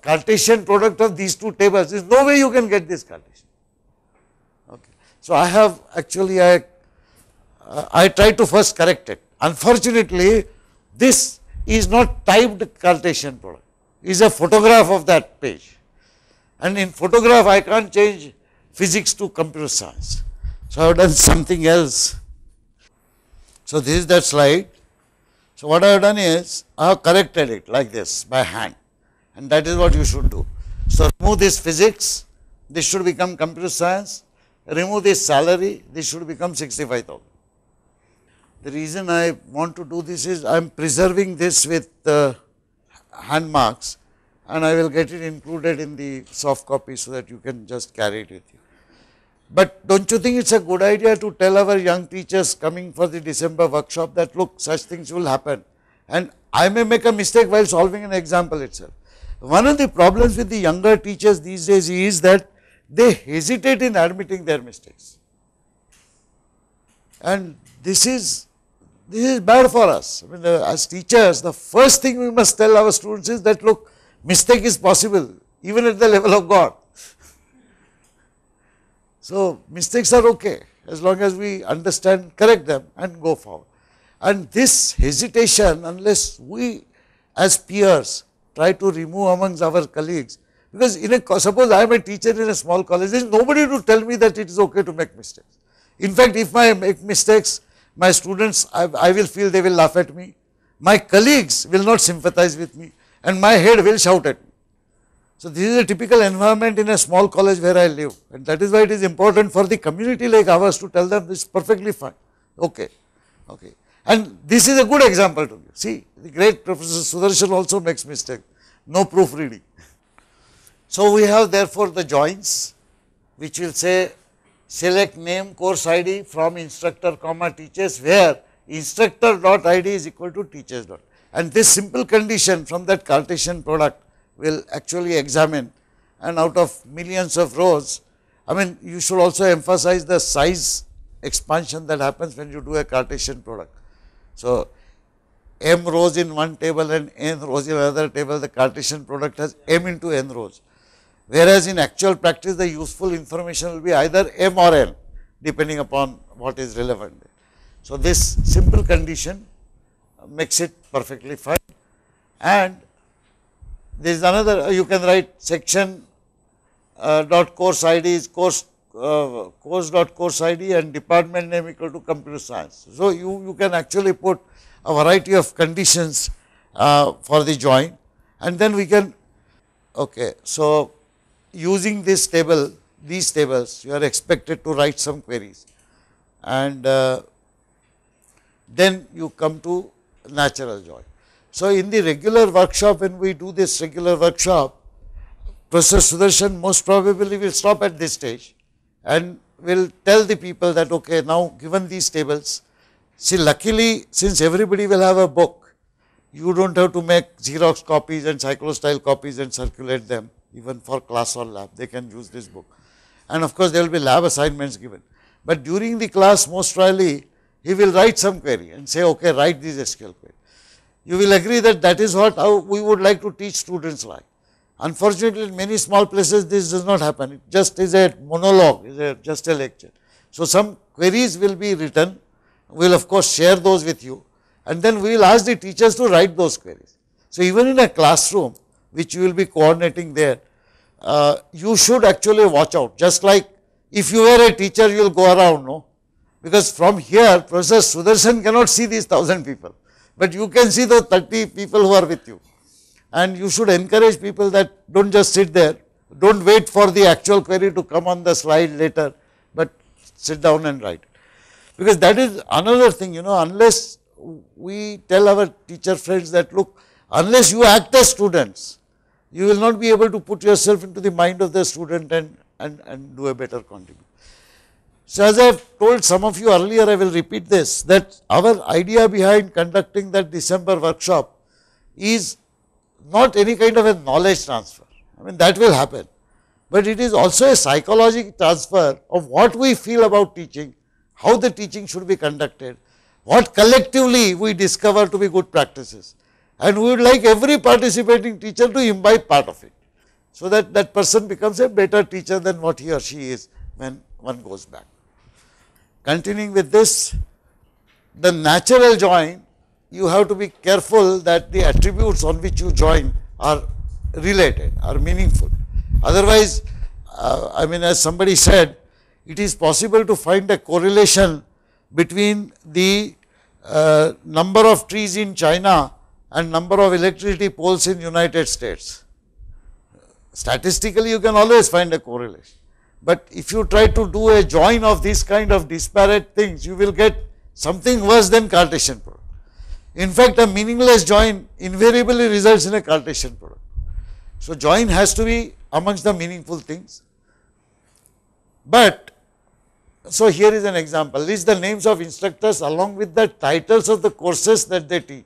Cartesian product of these two tables, there is no way you can get this Cartesian. Okay. So I have actually, I tried to first correct it. Unfortunately, this is not typed Cartesian product, it is a photograph of that page. And in photograph, I can't change physics to computer science. So I have done something else. So this is that slide. So what I have done is, I have corrected it like this by hand. And that is what you should do. So remove this physics, this should become computer science, remove this salary, this should become 65,000. The reason I want to do this is I am preserving this with hand marks and I will get it included in the soft copy so that you can just carry it with you. But don't you think it's a good idea to tell our young teachers coming for the December workshop that look, such things will happen and I may make a mistake while solving an example itself. One of the problems with the younger teachers these days is that they hesitate in admitting their mistakes. And this is This is bad for us. I mean, as teachers, the first thing we must tell our students is that, look, mistake is possible, even at the level of God. So, mistakes are okay, as long as we understand, correct them and go forward. And this hesitation, unless we as peers try to remove amongst our colleagues, because in a, suppose I am a teacher in a small college, there is nobody to tell me that it is okay to make mistakes. In fact, if I make mistakes, my students, I will feel they will laugh at me, my colleagues will not sympathize with me, and my head will shout at me. So, this is a typical environment in a small college where I live, and that is why it is important for the community like ours to tell them this is perfectly fine, okay, okay. And this is a good example to give. See, the great Professor Sudarshan also makes mistakes, no proofreading. So, we have therefore the joins, which will say select name course ID from instructor comma teachers, where instructor dot ID is equal to teachers dot. And this simple condition from that Cartesian product will actually examine, and out of millions of rows, I mean, you should also emphasize the size expansion that happens when you do a Cartesian product. So, m rows in one table and n rows in another table, the Cartesian product has m into n rows. Whereas, in actual practice, the useful information will be either m or n, depending upon what is relevant. So, this simple condition makes it perfectly fine. And there is another, you can write section dot course ID is course dot course ID and department name equal to computer science. So, you can actually put a variety of conditions for the join, and then we can, okay. So, using this table, these tables, you are expected to write some queries, and then you come to natural join. So, in the regular workshop, when we do this regular workshop, Professor Sudarshan most probably will stop at this stage and will tell the people that, okay, now given these tables, see, luckily since everybody will have a book, you do not have to make Xerox copies and cyclostyle copies and circulate them. Even for class or lab, they can use this book, and of course, there will be lab assignments given. But during the class, most probably, he will write some query and say, okay, write these SQL query. You will agree that that is what how we would like to teach students like. Unfortunately, in many small places, this does not happen. It just is a monologue, is just a lecture. So, some queries will be written. We will of course share those with you, and then we will ask the teachers to write those queries. So, even in a classroom, which you will be coordinating there, you should actually watch out. Just like if you were a teacher, you will go around, no? Because from here, Professor Sudarshan cannot see these 1,000 people, but you can see the 30 people who are with you. And you should encourage people that do not just sit there, do not wait for the actual query to come on the slide later, but sit down and write. Because that is another thing, you know, unless we tell our teacher friends that, look, unless you act as students, you will not be able to put yourself into the mind of the student and do a better contribution. So, as I have told some of you earlier, I will repeat this, that our idea behind conducting that December workshop is not any kind of a knowledge transfer, I mean that will happen, but it is also a psychological transfer of what we feel about teaching, how the teaching should be conducted, what collectively we discover to be good practices. And we would like every participating teacher to imbibe part of it, so that that person becomes a better teacher than what he or she is when one goes back. Continuing with this, the natural join, you have to be careful that the attributes on which you join are related, are meaningful. Otherwise, I mean, as somebody said, it is possible to find a correlation between the number of trees in China and number of electricity poles in United States. Statistically, you can always find a correlation, but if you try to do a join of these kind of disparate things, you will get something worse than Cartesian product. In fact, a meaningless join invariably results in a Cartesian product. So, join has to be amongst the meaningful things. But, so here is an example, list the names of instructors along with the titles of the courses that they teach.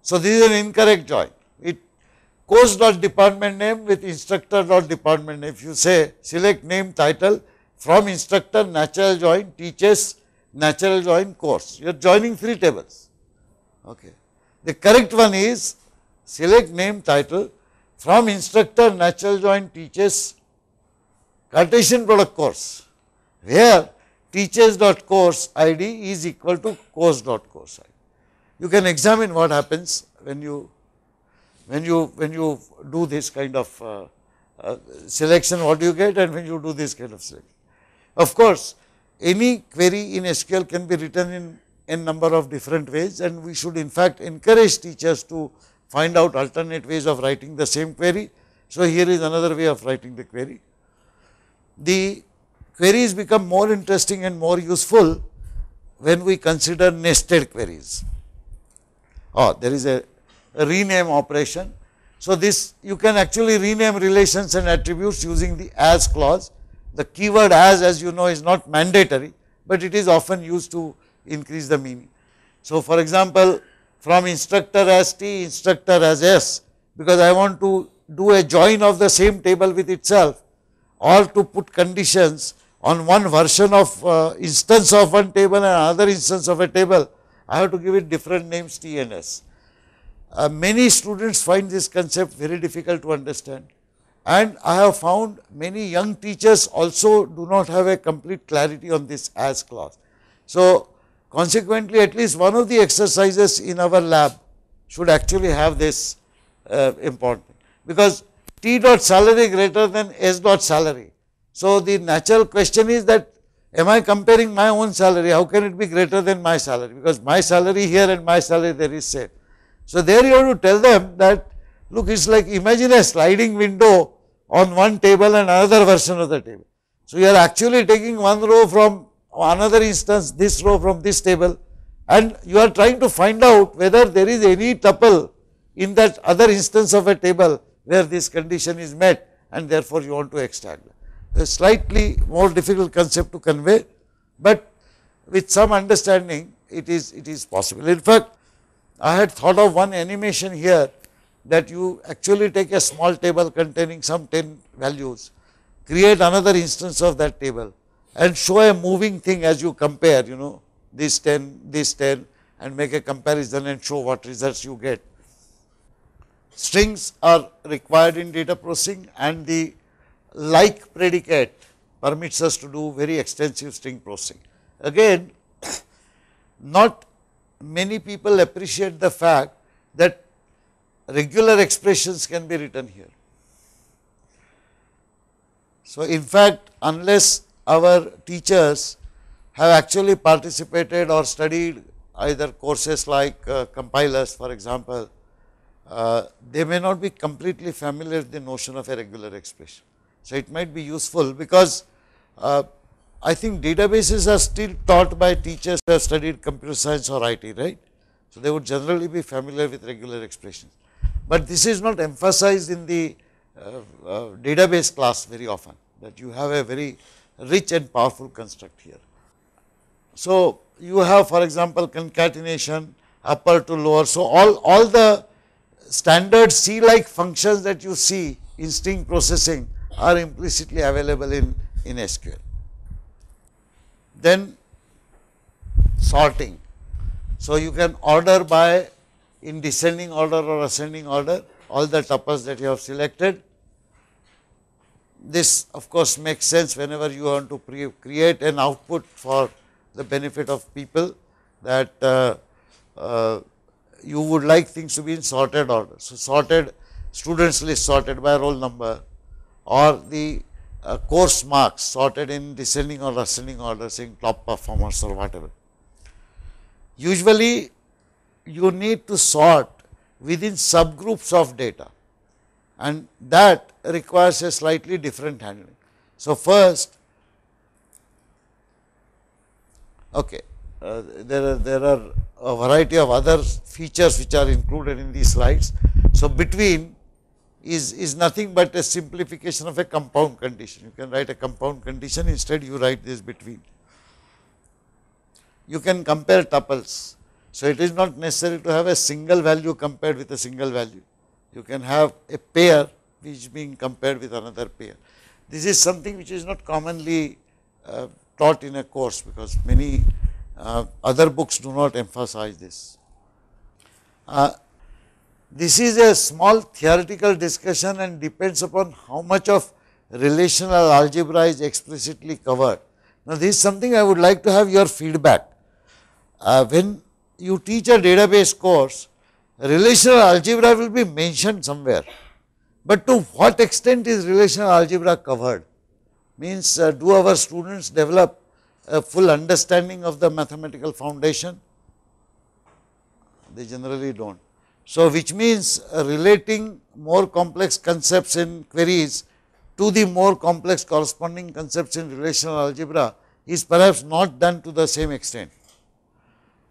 So, this is an incorrect join. It course dot department name with instructor dot department name. If you say select name title from instructor natural join teaches natural join course. You are joining three tables. Okay. The correct one is select name title from instructor natural join teaches Cartesian product course, where teaches.course ID is equal to course.course ID. You can examine what happens when you do this kind of selection, what do you get, and when you do this kind of selection. Of course, any query in SQL can be written in n number of different ways, and we should in fact encourage teachers to find out alternate ways of writing the same query. So, here is another way of writing the query. The queries become more interesting and more useful when we consider nested queries. Oh, there is a rename operation. So, this you can actually rename relations and attributes using the as clause. The keyword as you know is not mandatory, but it is often used to increase the meaning. So, for example, from instructor as T, instructor as S, because I want to do a join of the same table with itself, or to put conditions on one version of instance of one table and another instance of a table, I have to give it different names T and S. Many students find this concept very difficult to understand, and I have found many young teachers also do not have a complete clarity on this as clause. So, consequently, at least one of the exercises in our lab should actually have this important, because T dot salary greater than S dot salary. So, the natural question is that am I comparing my own salary? How can it be greater than my salary? Because my salary here and my salary there is same. So, there you have to tell them that look, it is like imagine a sliding window on one table and another version of the table. So, you are actually taking one row from another instance, this row from this table, and you are trying to find out whether there is any tuple in that other instance of a table where this condition is met, and therefore, you want to extract that. A slightly more difficult concept to convey, but with some understanding it is possible. In fact, I had thought of one animation here that you actually take a small table containing some 10 values, create another instance of that table and show a moving thing as you compare, you know, this 10 and make a comparison and show what results you get. Strings are required in data processing, and the like predicate permits us to do very extensive string processing. Again, not many people appreciate the fact that regular expressions can be written here. So, in fact, unless our teachers have actually participated or studied either courses like compilers, for example, they may not be completely familiar with the notion of a regular expression. So, it might be useful, because I think databases are still taught by teachers who have studied computer science or IT, right. So, they would generally be familiar with regular expressions, but this is not emphasized in the database class very often, that you have a very rich and powerful construct here. So, you have, for example, concatenation, upper to lower. So, all the standard C like functions that you see in string processing are implicitly available in SQL. Then sorting. So, you can order by in descending order or ascending order all the tuples that you have selected. This of course makes sense whenever you want to create an output for the benefit of people, that you would like things to be in sorted order. So, sorted students list sorted by roll number, or the course marks sorted in descending or ascending order, saying top performers or whatever. Usually, you need to sort within subgroups of data, and that requires a slightly different handling. So, first, okay, there are a variety of other features which are included in these slides. So, between is nothing but a simplification of a compound condition. You can write a compound condition, instead you write this between. You can compare tuples. So, it is not necessary to have a single value compared with a single value. You can have a pair which being compared with another pair. This is something which is not commonly taught in a course, because many Other books do not emphasize this. This is a small theoretical discussion and depends upon how much of relational algebra is explicitly covered. Now, this is something I would like to have your feedback. When you teach a database course, relational algebra will be mentioned somewhere, but to what extent is relational algebra covered? Means do our students develop a full understanding of the mathematical foundation? They generally do not. So, which means relating more complex concepts in queries to the more complex corresponding concepts in relational algebra is perhaps not done to the same extent.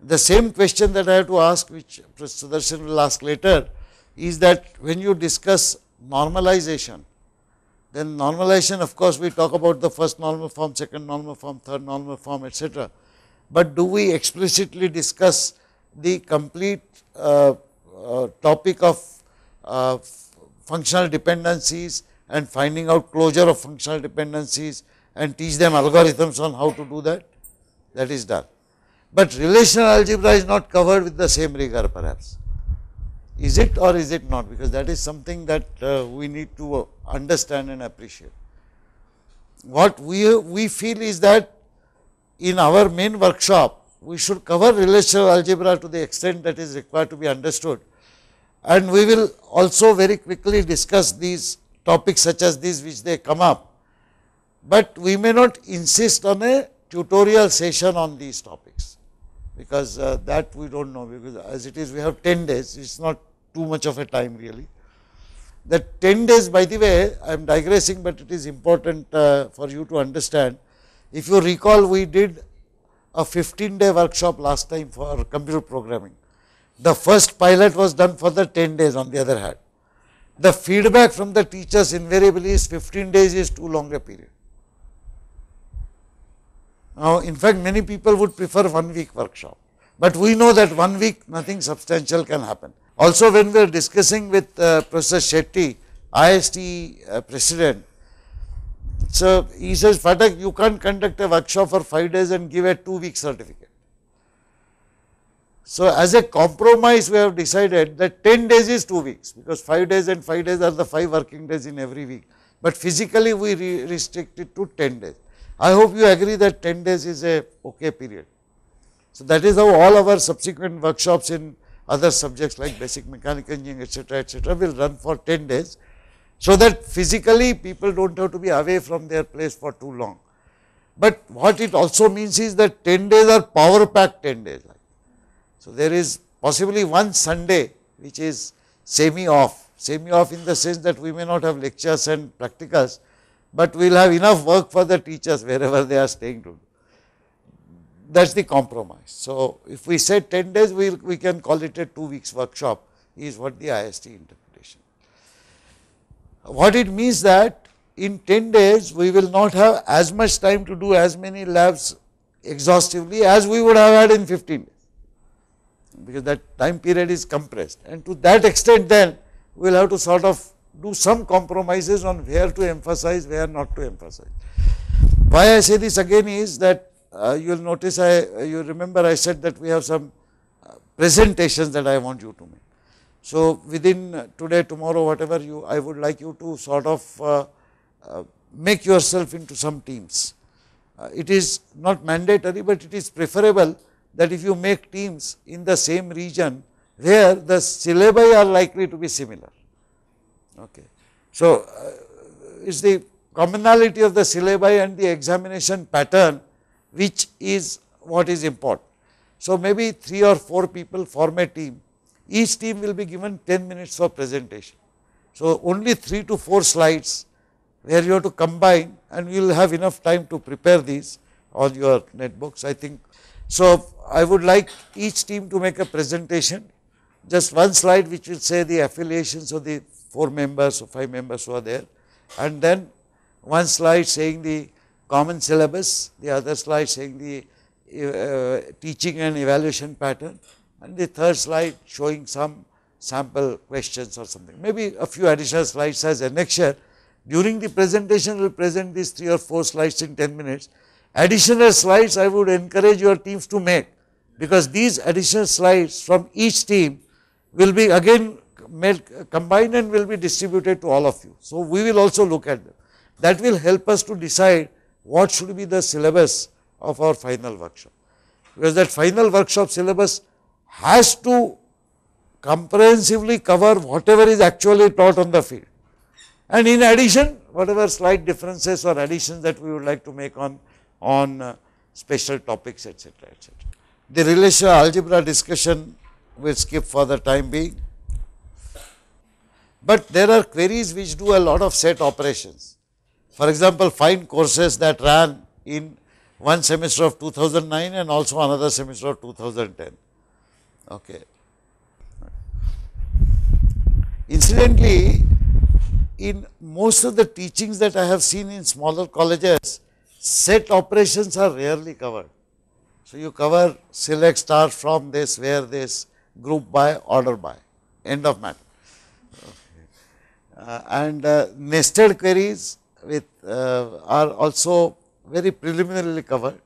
The same question that I have to ask, which Professor Sudarshan will ask later, is that when you discuss normalization, then normalization, of course, we talk about the first normal form, second normal form, third normal form, etc. But do we explicitly discuss the complete topic of functional dependencies and finding out closure of functional dependencies and teach them algorithms on how to do that? That is done. But relational algebra is not covered with the same rigor perhaps. Is it or is it not? Because that is something that we need to understand and appreciate. What we feel is that in our main workshop, we should cover relational algebra to the extent that is required to be understood, and we will also very quickly discuss these topics such as these which they come up, but we may not insist on a tutorial session on these topics, because that we do not know, because as it is we have 10 days, it is not too much of a time really. The 10 days, by the way, I am digressing, but it is important for you to understand. If you recall, we did a 15-day workshop last time for computer programming. The first pilot was done for the 10 days on the other hand. The feedback from the teachers invariably is 15 days is too long a period. Now, in fact, many people would prefer 1 week workshop, but we know that 1 week nothing substantial can happen. Also, when we are discussing with Professor Shetty, ISTE President, so he says, Fatak, you can't conduct a workshop for 5 days and give a 2-week certificate. So, as a compromise, we have decided that 10 days is 2 weeks, because 5 days and 5 days are the 5 working days in every week, but physically we restrict it to 10 days. I hope you agree that 10 days is a okay period. So, that is how all our subsequent workshops in other subjects like basic mechanical engineering, etc., will run for 10 days. So that physically people do not have to be away from their place for too long. But what it also means is that 10 days are power packed 10 days. So there is possibly one Sunday which is semi off in the sense that we may not have lectures and practicals, but we will have enough work for the teachers wherever they are staying to. That is the compromise. So if we say 10 days, we can call it a 2 weeks workshop is what the ISTE interprets. What it means that in 10 days we will not have as much time to do as many labs exhaustively as we would have had in 15 days, because that time period is compressed, and to that extent then we will have to sort of do some compromises on where to emphasize, where not to emphasize. Why I say this again is that you will notice you remember I said that we have some presentations that I want you to make. So, within today, tomorrow, whatever I would like you to sort of make yourself into some teams. It is not mandatory, but it is preferable that if you make teams in the same region where the syllabi are likely to be similar. Okay. So, it is the commonality of the syllabi and the examination pattern which is what is important. So, maybe 3 or 4 people form a team. Each team will be given 10 minutes for presentation. So, only 3 to 4 slides where you have to combine, and we will have enough time to prepare these on your netbooks, I think. So, I would like each team to make a presentation, just one slide which will say the affiliations of the 4 members or 5 members who are there, and then one slide saying the common syllabus, the other slide saying the teaching and evaluation pattern, and the third slide showing some sample questions or something. Maybe a few additional slides as annexure. During the presentation, we will present these 3 or 4 slides in 10 minutes, Additional slides I would encourage your teams to make, because these additional slides from each team will be again made, combined and will be distributed to all of you. So, we will also look at them. That will help us to decide what should be the syllabus of our final workshop, because that final workshop syllabus has to comprehensively cover whatever is actually taught on the field, and in addition whatever slight differences or additions that we would like to make on special topics, etc., etc. The relational algebra discussion we will skip for the time being, but there are queries which do a lot of set operations. For example, find courses that ran in one semester of 2009 and also another semester of 2010. Okay. Incidentally, in most of the teachings that I have seen in smaller colleges, set operations are rarely covered. So, you cover select, star, from this, where this, group by, order by, end of matter. Okay. And nested queries with are also very preliminarily covered.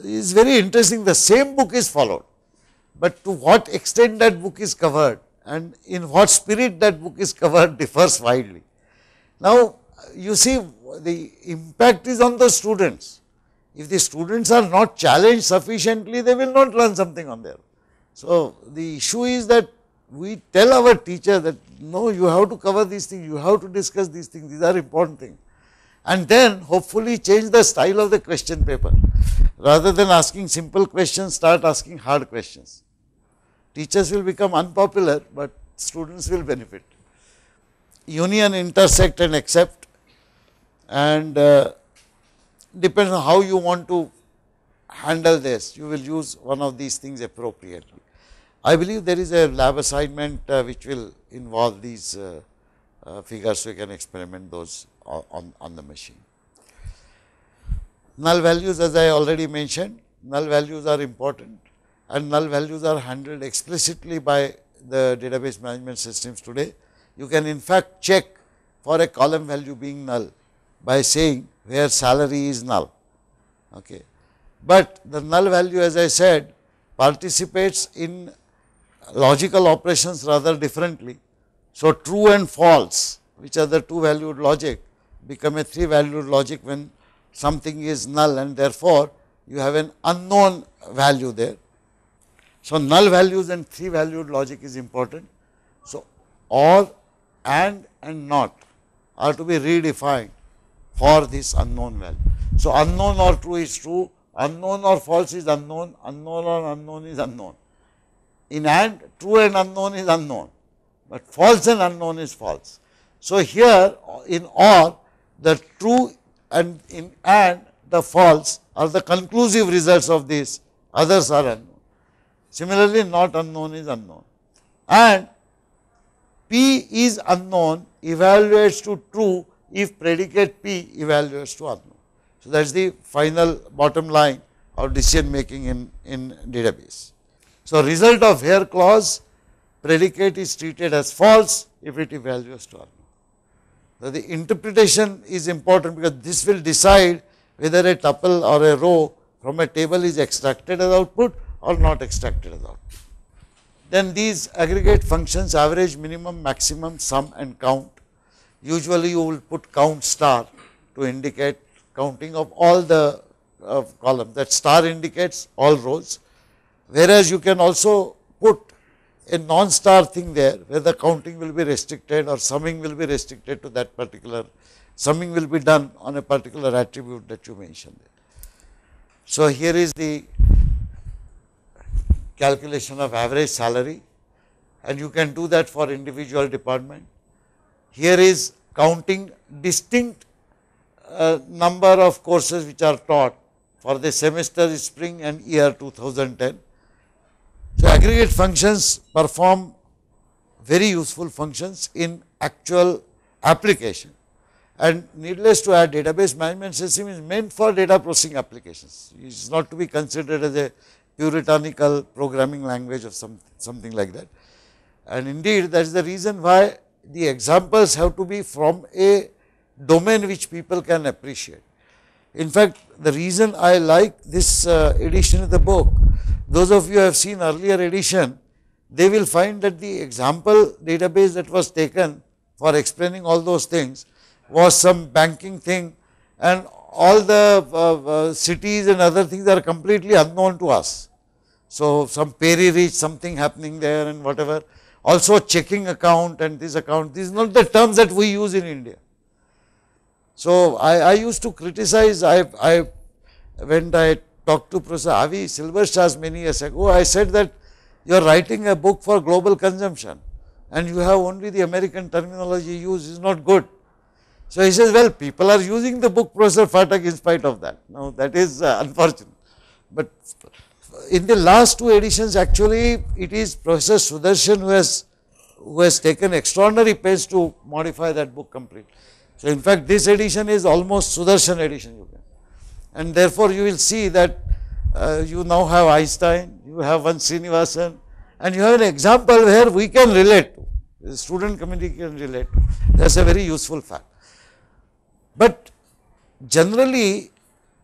It is very interesting, the same book is followed, but to what extent that book is covered and in what spirit that book is covered differs widely. Now, you see the impact is on the students. If the students are not challenged sufficiently, they will not learn something on their own. So, the issue is that we tell our teacher that no, you have to cover these things, you have to discuss these things, these are important things. And then hopefully change the style of the question paper. Rather than asking simple questions, start asking hard questions. Teachers will become unpopular, but students will benefit. Union, intersect and accept, and depends on how you want to handle this, you will use one of these things appropriately. I believe there is a lab assignment which will involve these figures, so you can experiment those on the machine. Null values, as I already mentioned, null values are important, and null values are handled explicitly by the database management systems today. You can in fact check for a column value being null by saying where salary is null. Okay. But the null value, as I said, participates in logical operations rather differently. So, true and false, which are the two valued logic, become a three valued logic when something is null, and therefore, you have an unknown value there. So, null values and three valued logic is important. So, or, and not are to be redefined for this unknown value. So, unknown or true is true, unknown or false is unknown, unknown or unknown is unknown. In and, true and unknown is unknown, but false and unknown is false. So, here in or, the true and in and the false are the conclusive results of this, others are unknown. Similarly, not unknown is unknown, and P is unknown evaluates to true if predicate P evaluates to unknown. So, that is the final bottom line of decision making in database. So, result of here clause, predicate is treated as false if it evaluates to unknown. So, the interpretation is important, because this will decide whether a tuple or a row from a table is extracted as output or not extracted as output. Then these aggregate functions, average, minimum, maximum, sum and count. Usually you will put count star to indicate counting of all the columns, that star indicates all rows, whereas you can also put a non-star thing there, where the counting will be restricted or summing will be restricted to that particular, summing will be done on a particular attribute that you mentioned there. So, here is the calculation of average salary, and you can do that for individual department. Here is counting distinct number of courses which are taught for the semester is spring and year 2010. So, aggregate functions perform very useful functions in actual application, and needless to add, database management system is meant for data processing applications. It is not to be considered as a puritanical programming language or something like that, and indeed that is the reason why the examples have to be from a domain which people can appreciate. In fact, the reason I like this edition of the book, those of you who have seen earlier edition, they will find that the example database that was taken for explaining all those things was some banking thing, and all the cities and other things are completely unknown to us. So, some peri reach, something happening there and whatever, also checking account, these are not the terms that we use in India. So, I used to criticize, when I talked to Professor Avi Silberschatz many years ago, I said that you are writing a book for global consumption and you have only the American terminology used, is not good. So, he says, well, people are using the book, Professor Fatak, in spite of that. Now, that is unfortunate. But in the last two editions, actually, it is Professor Sudarshan who has taken extraordinary pains to modify that book completely. So, in fact, this edition is almost Sudarshan edition, you can, and therefore, you will see that you now have Einstein, you have one Srinivasan, and you have an example where we can relate to, the student community can relate to. That is a very useful fact. But generally,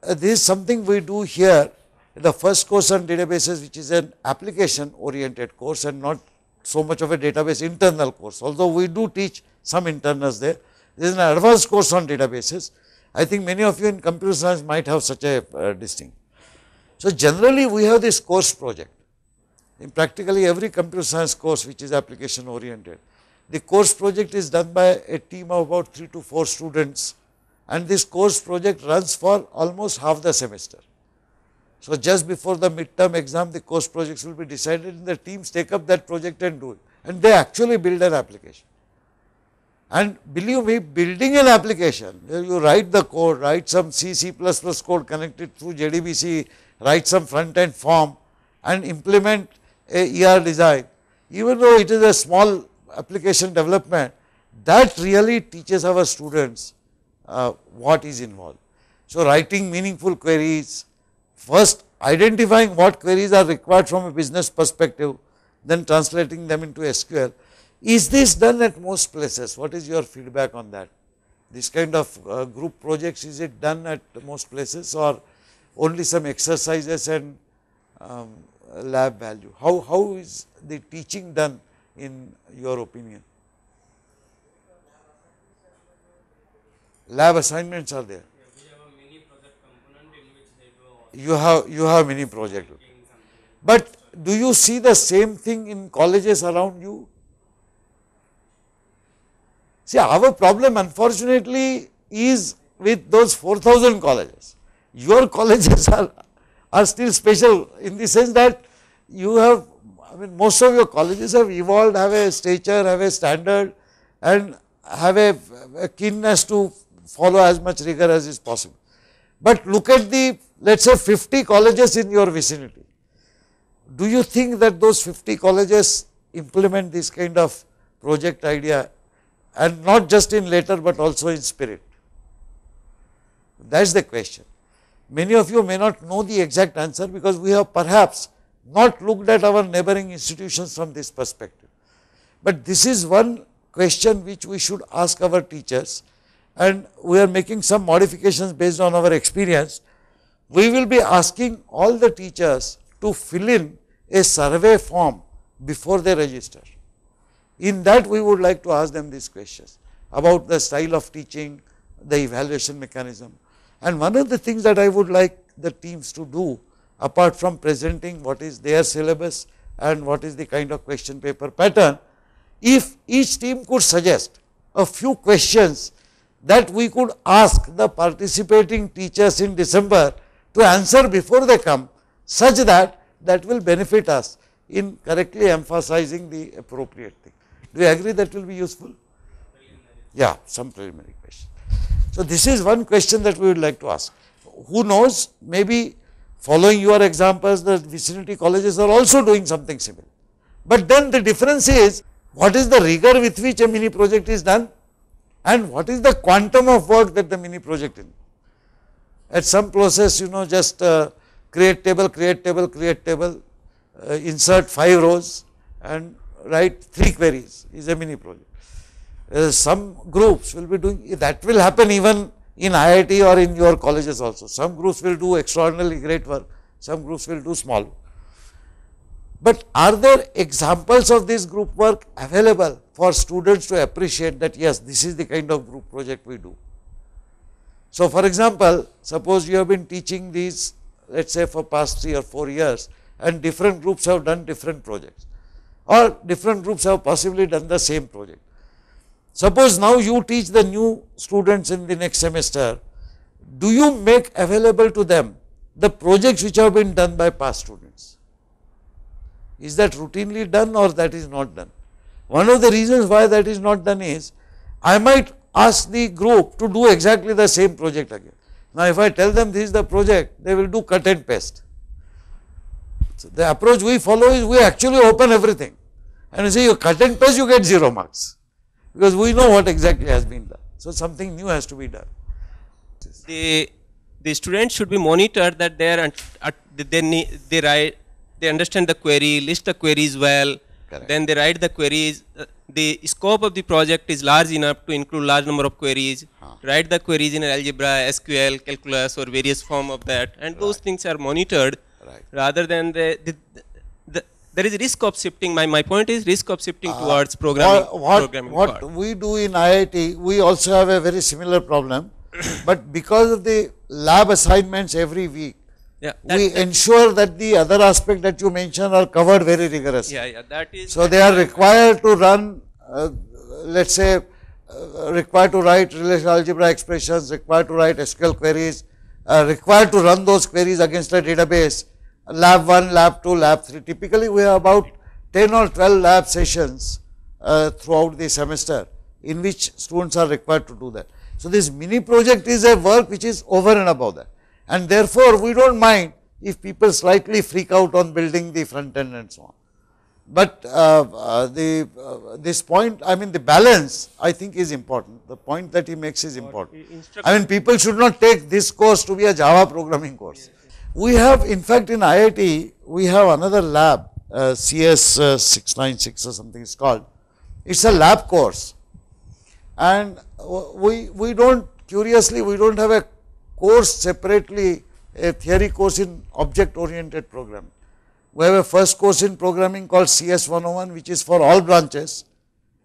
this is something we do here in the first course on databases, which is an application oriented course and not so much of a database internal course, although we do teach some internals there. This is an advanced course on databases. I think many of you in computer science might have such a distinction. So, generally we have this course project. In practically every computer science course which is application oriented, the course project is done by a team of about 3 to 4 students, and this course project runs for almost half the semester. So, just before the midterm exam, the course projects will be decided and the teams take up that project and do it, and they actually build an application. And believe me, building an application where you write the code, write some C++ code connected through JDBC, write some front end form and implement a ER design, even though it is a small application development, that really teaches our students what is involved. So, writing meaningful queries, first identifying what queries are required from a business perspective, then translating them into SQL. Is this done at most places? What is your feedback on that? This kind of group projects, is it done at most places or only some exercises and lab value? How is the teaching done in your opinion? Lab assignments are there. Yeah, we have a mini project component in which they do. You have mini project. But do you see the same thing in colleges around you? See, our problem unfortunately is with those 4,000 colleges. Your colleges are still special in the sense that you have, I mean, most of your colleges have evolved, have a stature, have a standard and have a keenness to follow as much rigor as is possible. But look at the, let us say 50 colleges in your vicinity. Do you think that those 50 colleges implement this kind of project idea? And not just in letter, but also in spirit. That is the question. Many of you may not know the exact answer because we have perhaps not looked at our neighboring institutions from this perspective. But this is one question which we should ask our teachers, and we are making some modifications based on our experience. We will be asking all the teachers to fill in a survey form before they register. In that, we would like to ask them these questions about the style of teaching, the evaluation mechanism. And one of the things that I would like the teams to do, apart from presenting what is their syllabus and what is the kind of question paper pattern, if each team could suggest a few questions that we could ask the participating teachers in December to answer before they come, such that that will benefit us in correctly emphasizing the appropriate thing. Do you agree that will be useful? Yeah, some preliminary question. So, this is one question that we would like to ask. Who knows, maybe following your examples, the vicinity colleges are also doing something similar. But then the difference is, what is the rigor with which a mini project is done and what is the quantum of work that the mini project is. At some process, you know, just create table, create table, create table, insert 5 rows and write 3 queries is a mini project. Some groups will be doing, that will happen even in IIT or in your colleges also. Some groups will do extraordinarily great work, some groups will do small. But are there examples of this group work available for students to appreciate that yes, this is the kind of group project we do? So, for example, suppose you have been teaching these, let us say for past 3 or 4 years, and different groups have done different projects or different groups have possibly done the same project. Suppose now you teach the new students in the next semester, do you make available to them the projects which have been done by past students? Is that routinely done or that is not done? One of the reasons why that is not done is, I might ask the group to do exactly the same project again. Now, if I tell them this is the project, they will do cut and paste. So, the approach we follow is we actually open everything and we say you cut and paste, you get 0 marks because we know what exactly has been done. So, something new has to be done. The students should be monitored that they understand the query, list the queries well. Correct. Then they write the queries. The scope of the project is large enough to include large number of queries. Write the queries in algebra, SQL, calculus or various form of that, and right. Those things are monitored. Right. Rather than there is a risk of shifting. My point is risk of shifting towards programming. What we do in IIT, we also have a very similar problem, but because of the lab assignments every week, yeah, we ensure that the other aspect that you mentioned are covered very rigorously. Yeah, yeah, that is. So they are required to run, let's say, required to write relational algebra expressions, required to write SQL queries, required to run those queries against a database. Lab 1, lab 2, lab 3. Typically, we have about 10 or 12 lab sessions throughout the semester in which students are required to do that. So, this mini project is a work which is over and above that, and therefore, we do not mind if people slightly freak out on building the front end and so on. But this point, I mean the balance I think is important, the point that he makes is important. I mean people should not take this course to be a Java programming course. We have in fact in IIT, we have another lab, CS696 or something it's called. It is a lab course and we do not, curiously we do not have a course separately, a theory course in object oriented programming. We have a first course in programming called CS101 which is for all branches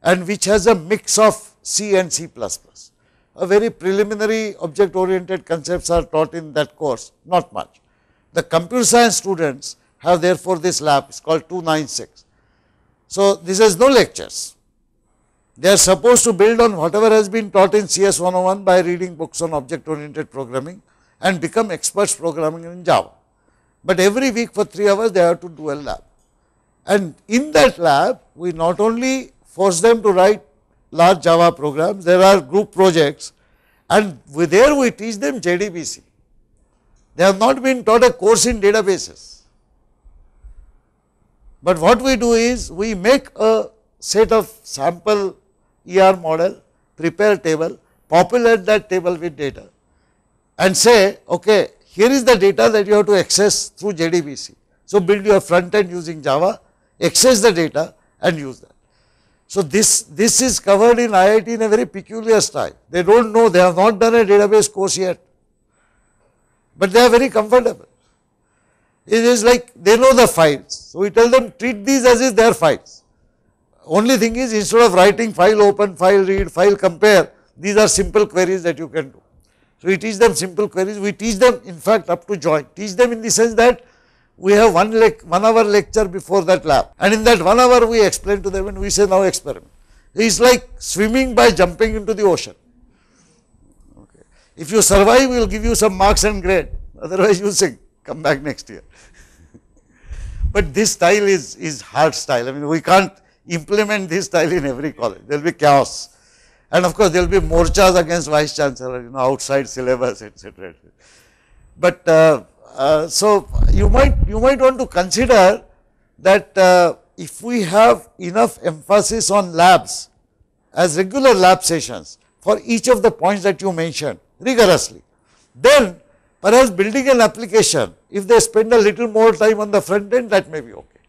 and which has a mix of C and C++. A very preliminary object oriented concepts are taught in that course, not much. The computer science students have therefore this lab, it is called 296. So, this has no lectures. They are supposed to build on whatever has been taught in CS101 by reading books on object oriented programming and become experts programming in Java. But every week for 3 hours they have to do a lab, and in that lab we not only force them to write large Java programs, there are group projects and there we teach them JDBC. They have not been taught a course in databases, but what we do is we make a set of sample ER model, prepare a table, populate that table with data and say, okay, here is the data that you have to access through JDBC. So, build your front end using Java, access the data and use that. So, this is covered in IIT in a very peculiar style. They do not know, they have not done a database course yet, but they are very comfortable. It is like they know the files. So, we tell them treat these as if they are files. Only thing is instead of writing file open, file read, file compare, these are simple queries that you can do. So, we teach them simple queries, we teach them in fact up to join, teach them in the sense that we have 1 hour lecture before that lab and in that 1 hour we explain to them and we say now experiment. It is like swimming by jumping into the ocean. Okay. If you survive, we will give you some marks and grade, otherwise you will say come back next year. But this style is hard style, I mean we can't implement this style in every college, there will be chaos. And of course, there will be morchas against Vice Chancellor, you know, outside syllabus, etc. But so you might want to consider that if we have enough emphasis on labs as regular lab sessions for each of the points that you mentioned rigorously, then perhaps building an application, if they spend a little more time on the front end, that may be okay,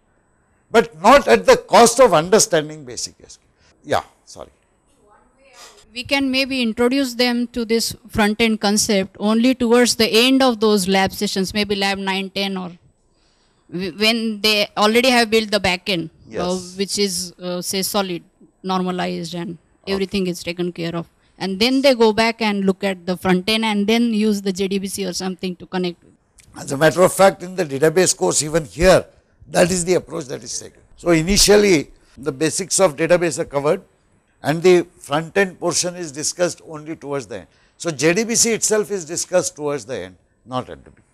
but not at the cost of understanding basic SQL. Yeah, sorry. we can maybe introduce them to this front-end concept only towards the end of those lab sessions, maybe lab 9, 10, or when they already have built the back-end, yes, which is, say, solid, normalized, and everything is taken care of. And then they go back and look at the front-end and then use the JDBC or something to connect. As a matter of fact, in the database course, even here, that is the approach that is taken. So initially, the basics of database are covered, and the front end portion is discussed only towards the end. So JDBC itself is discussed towards the end, not at the beginning.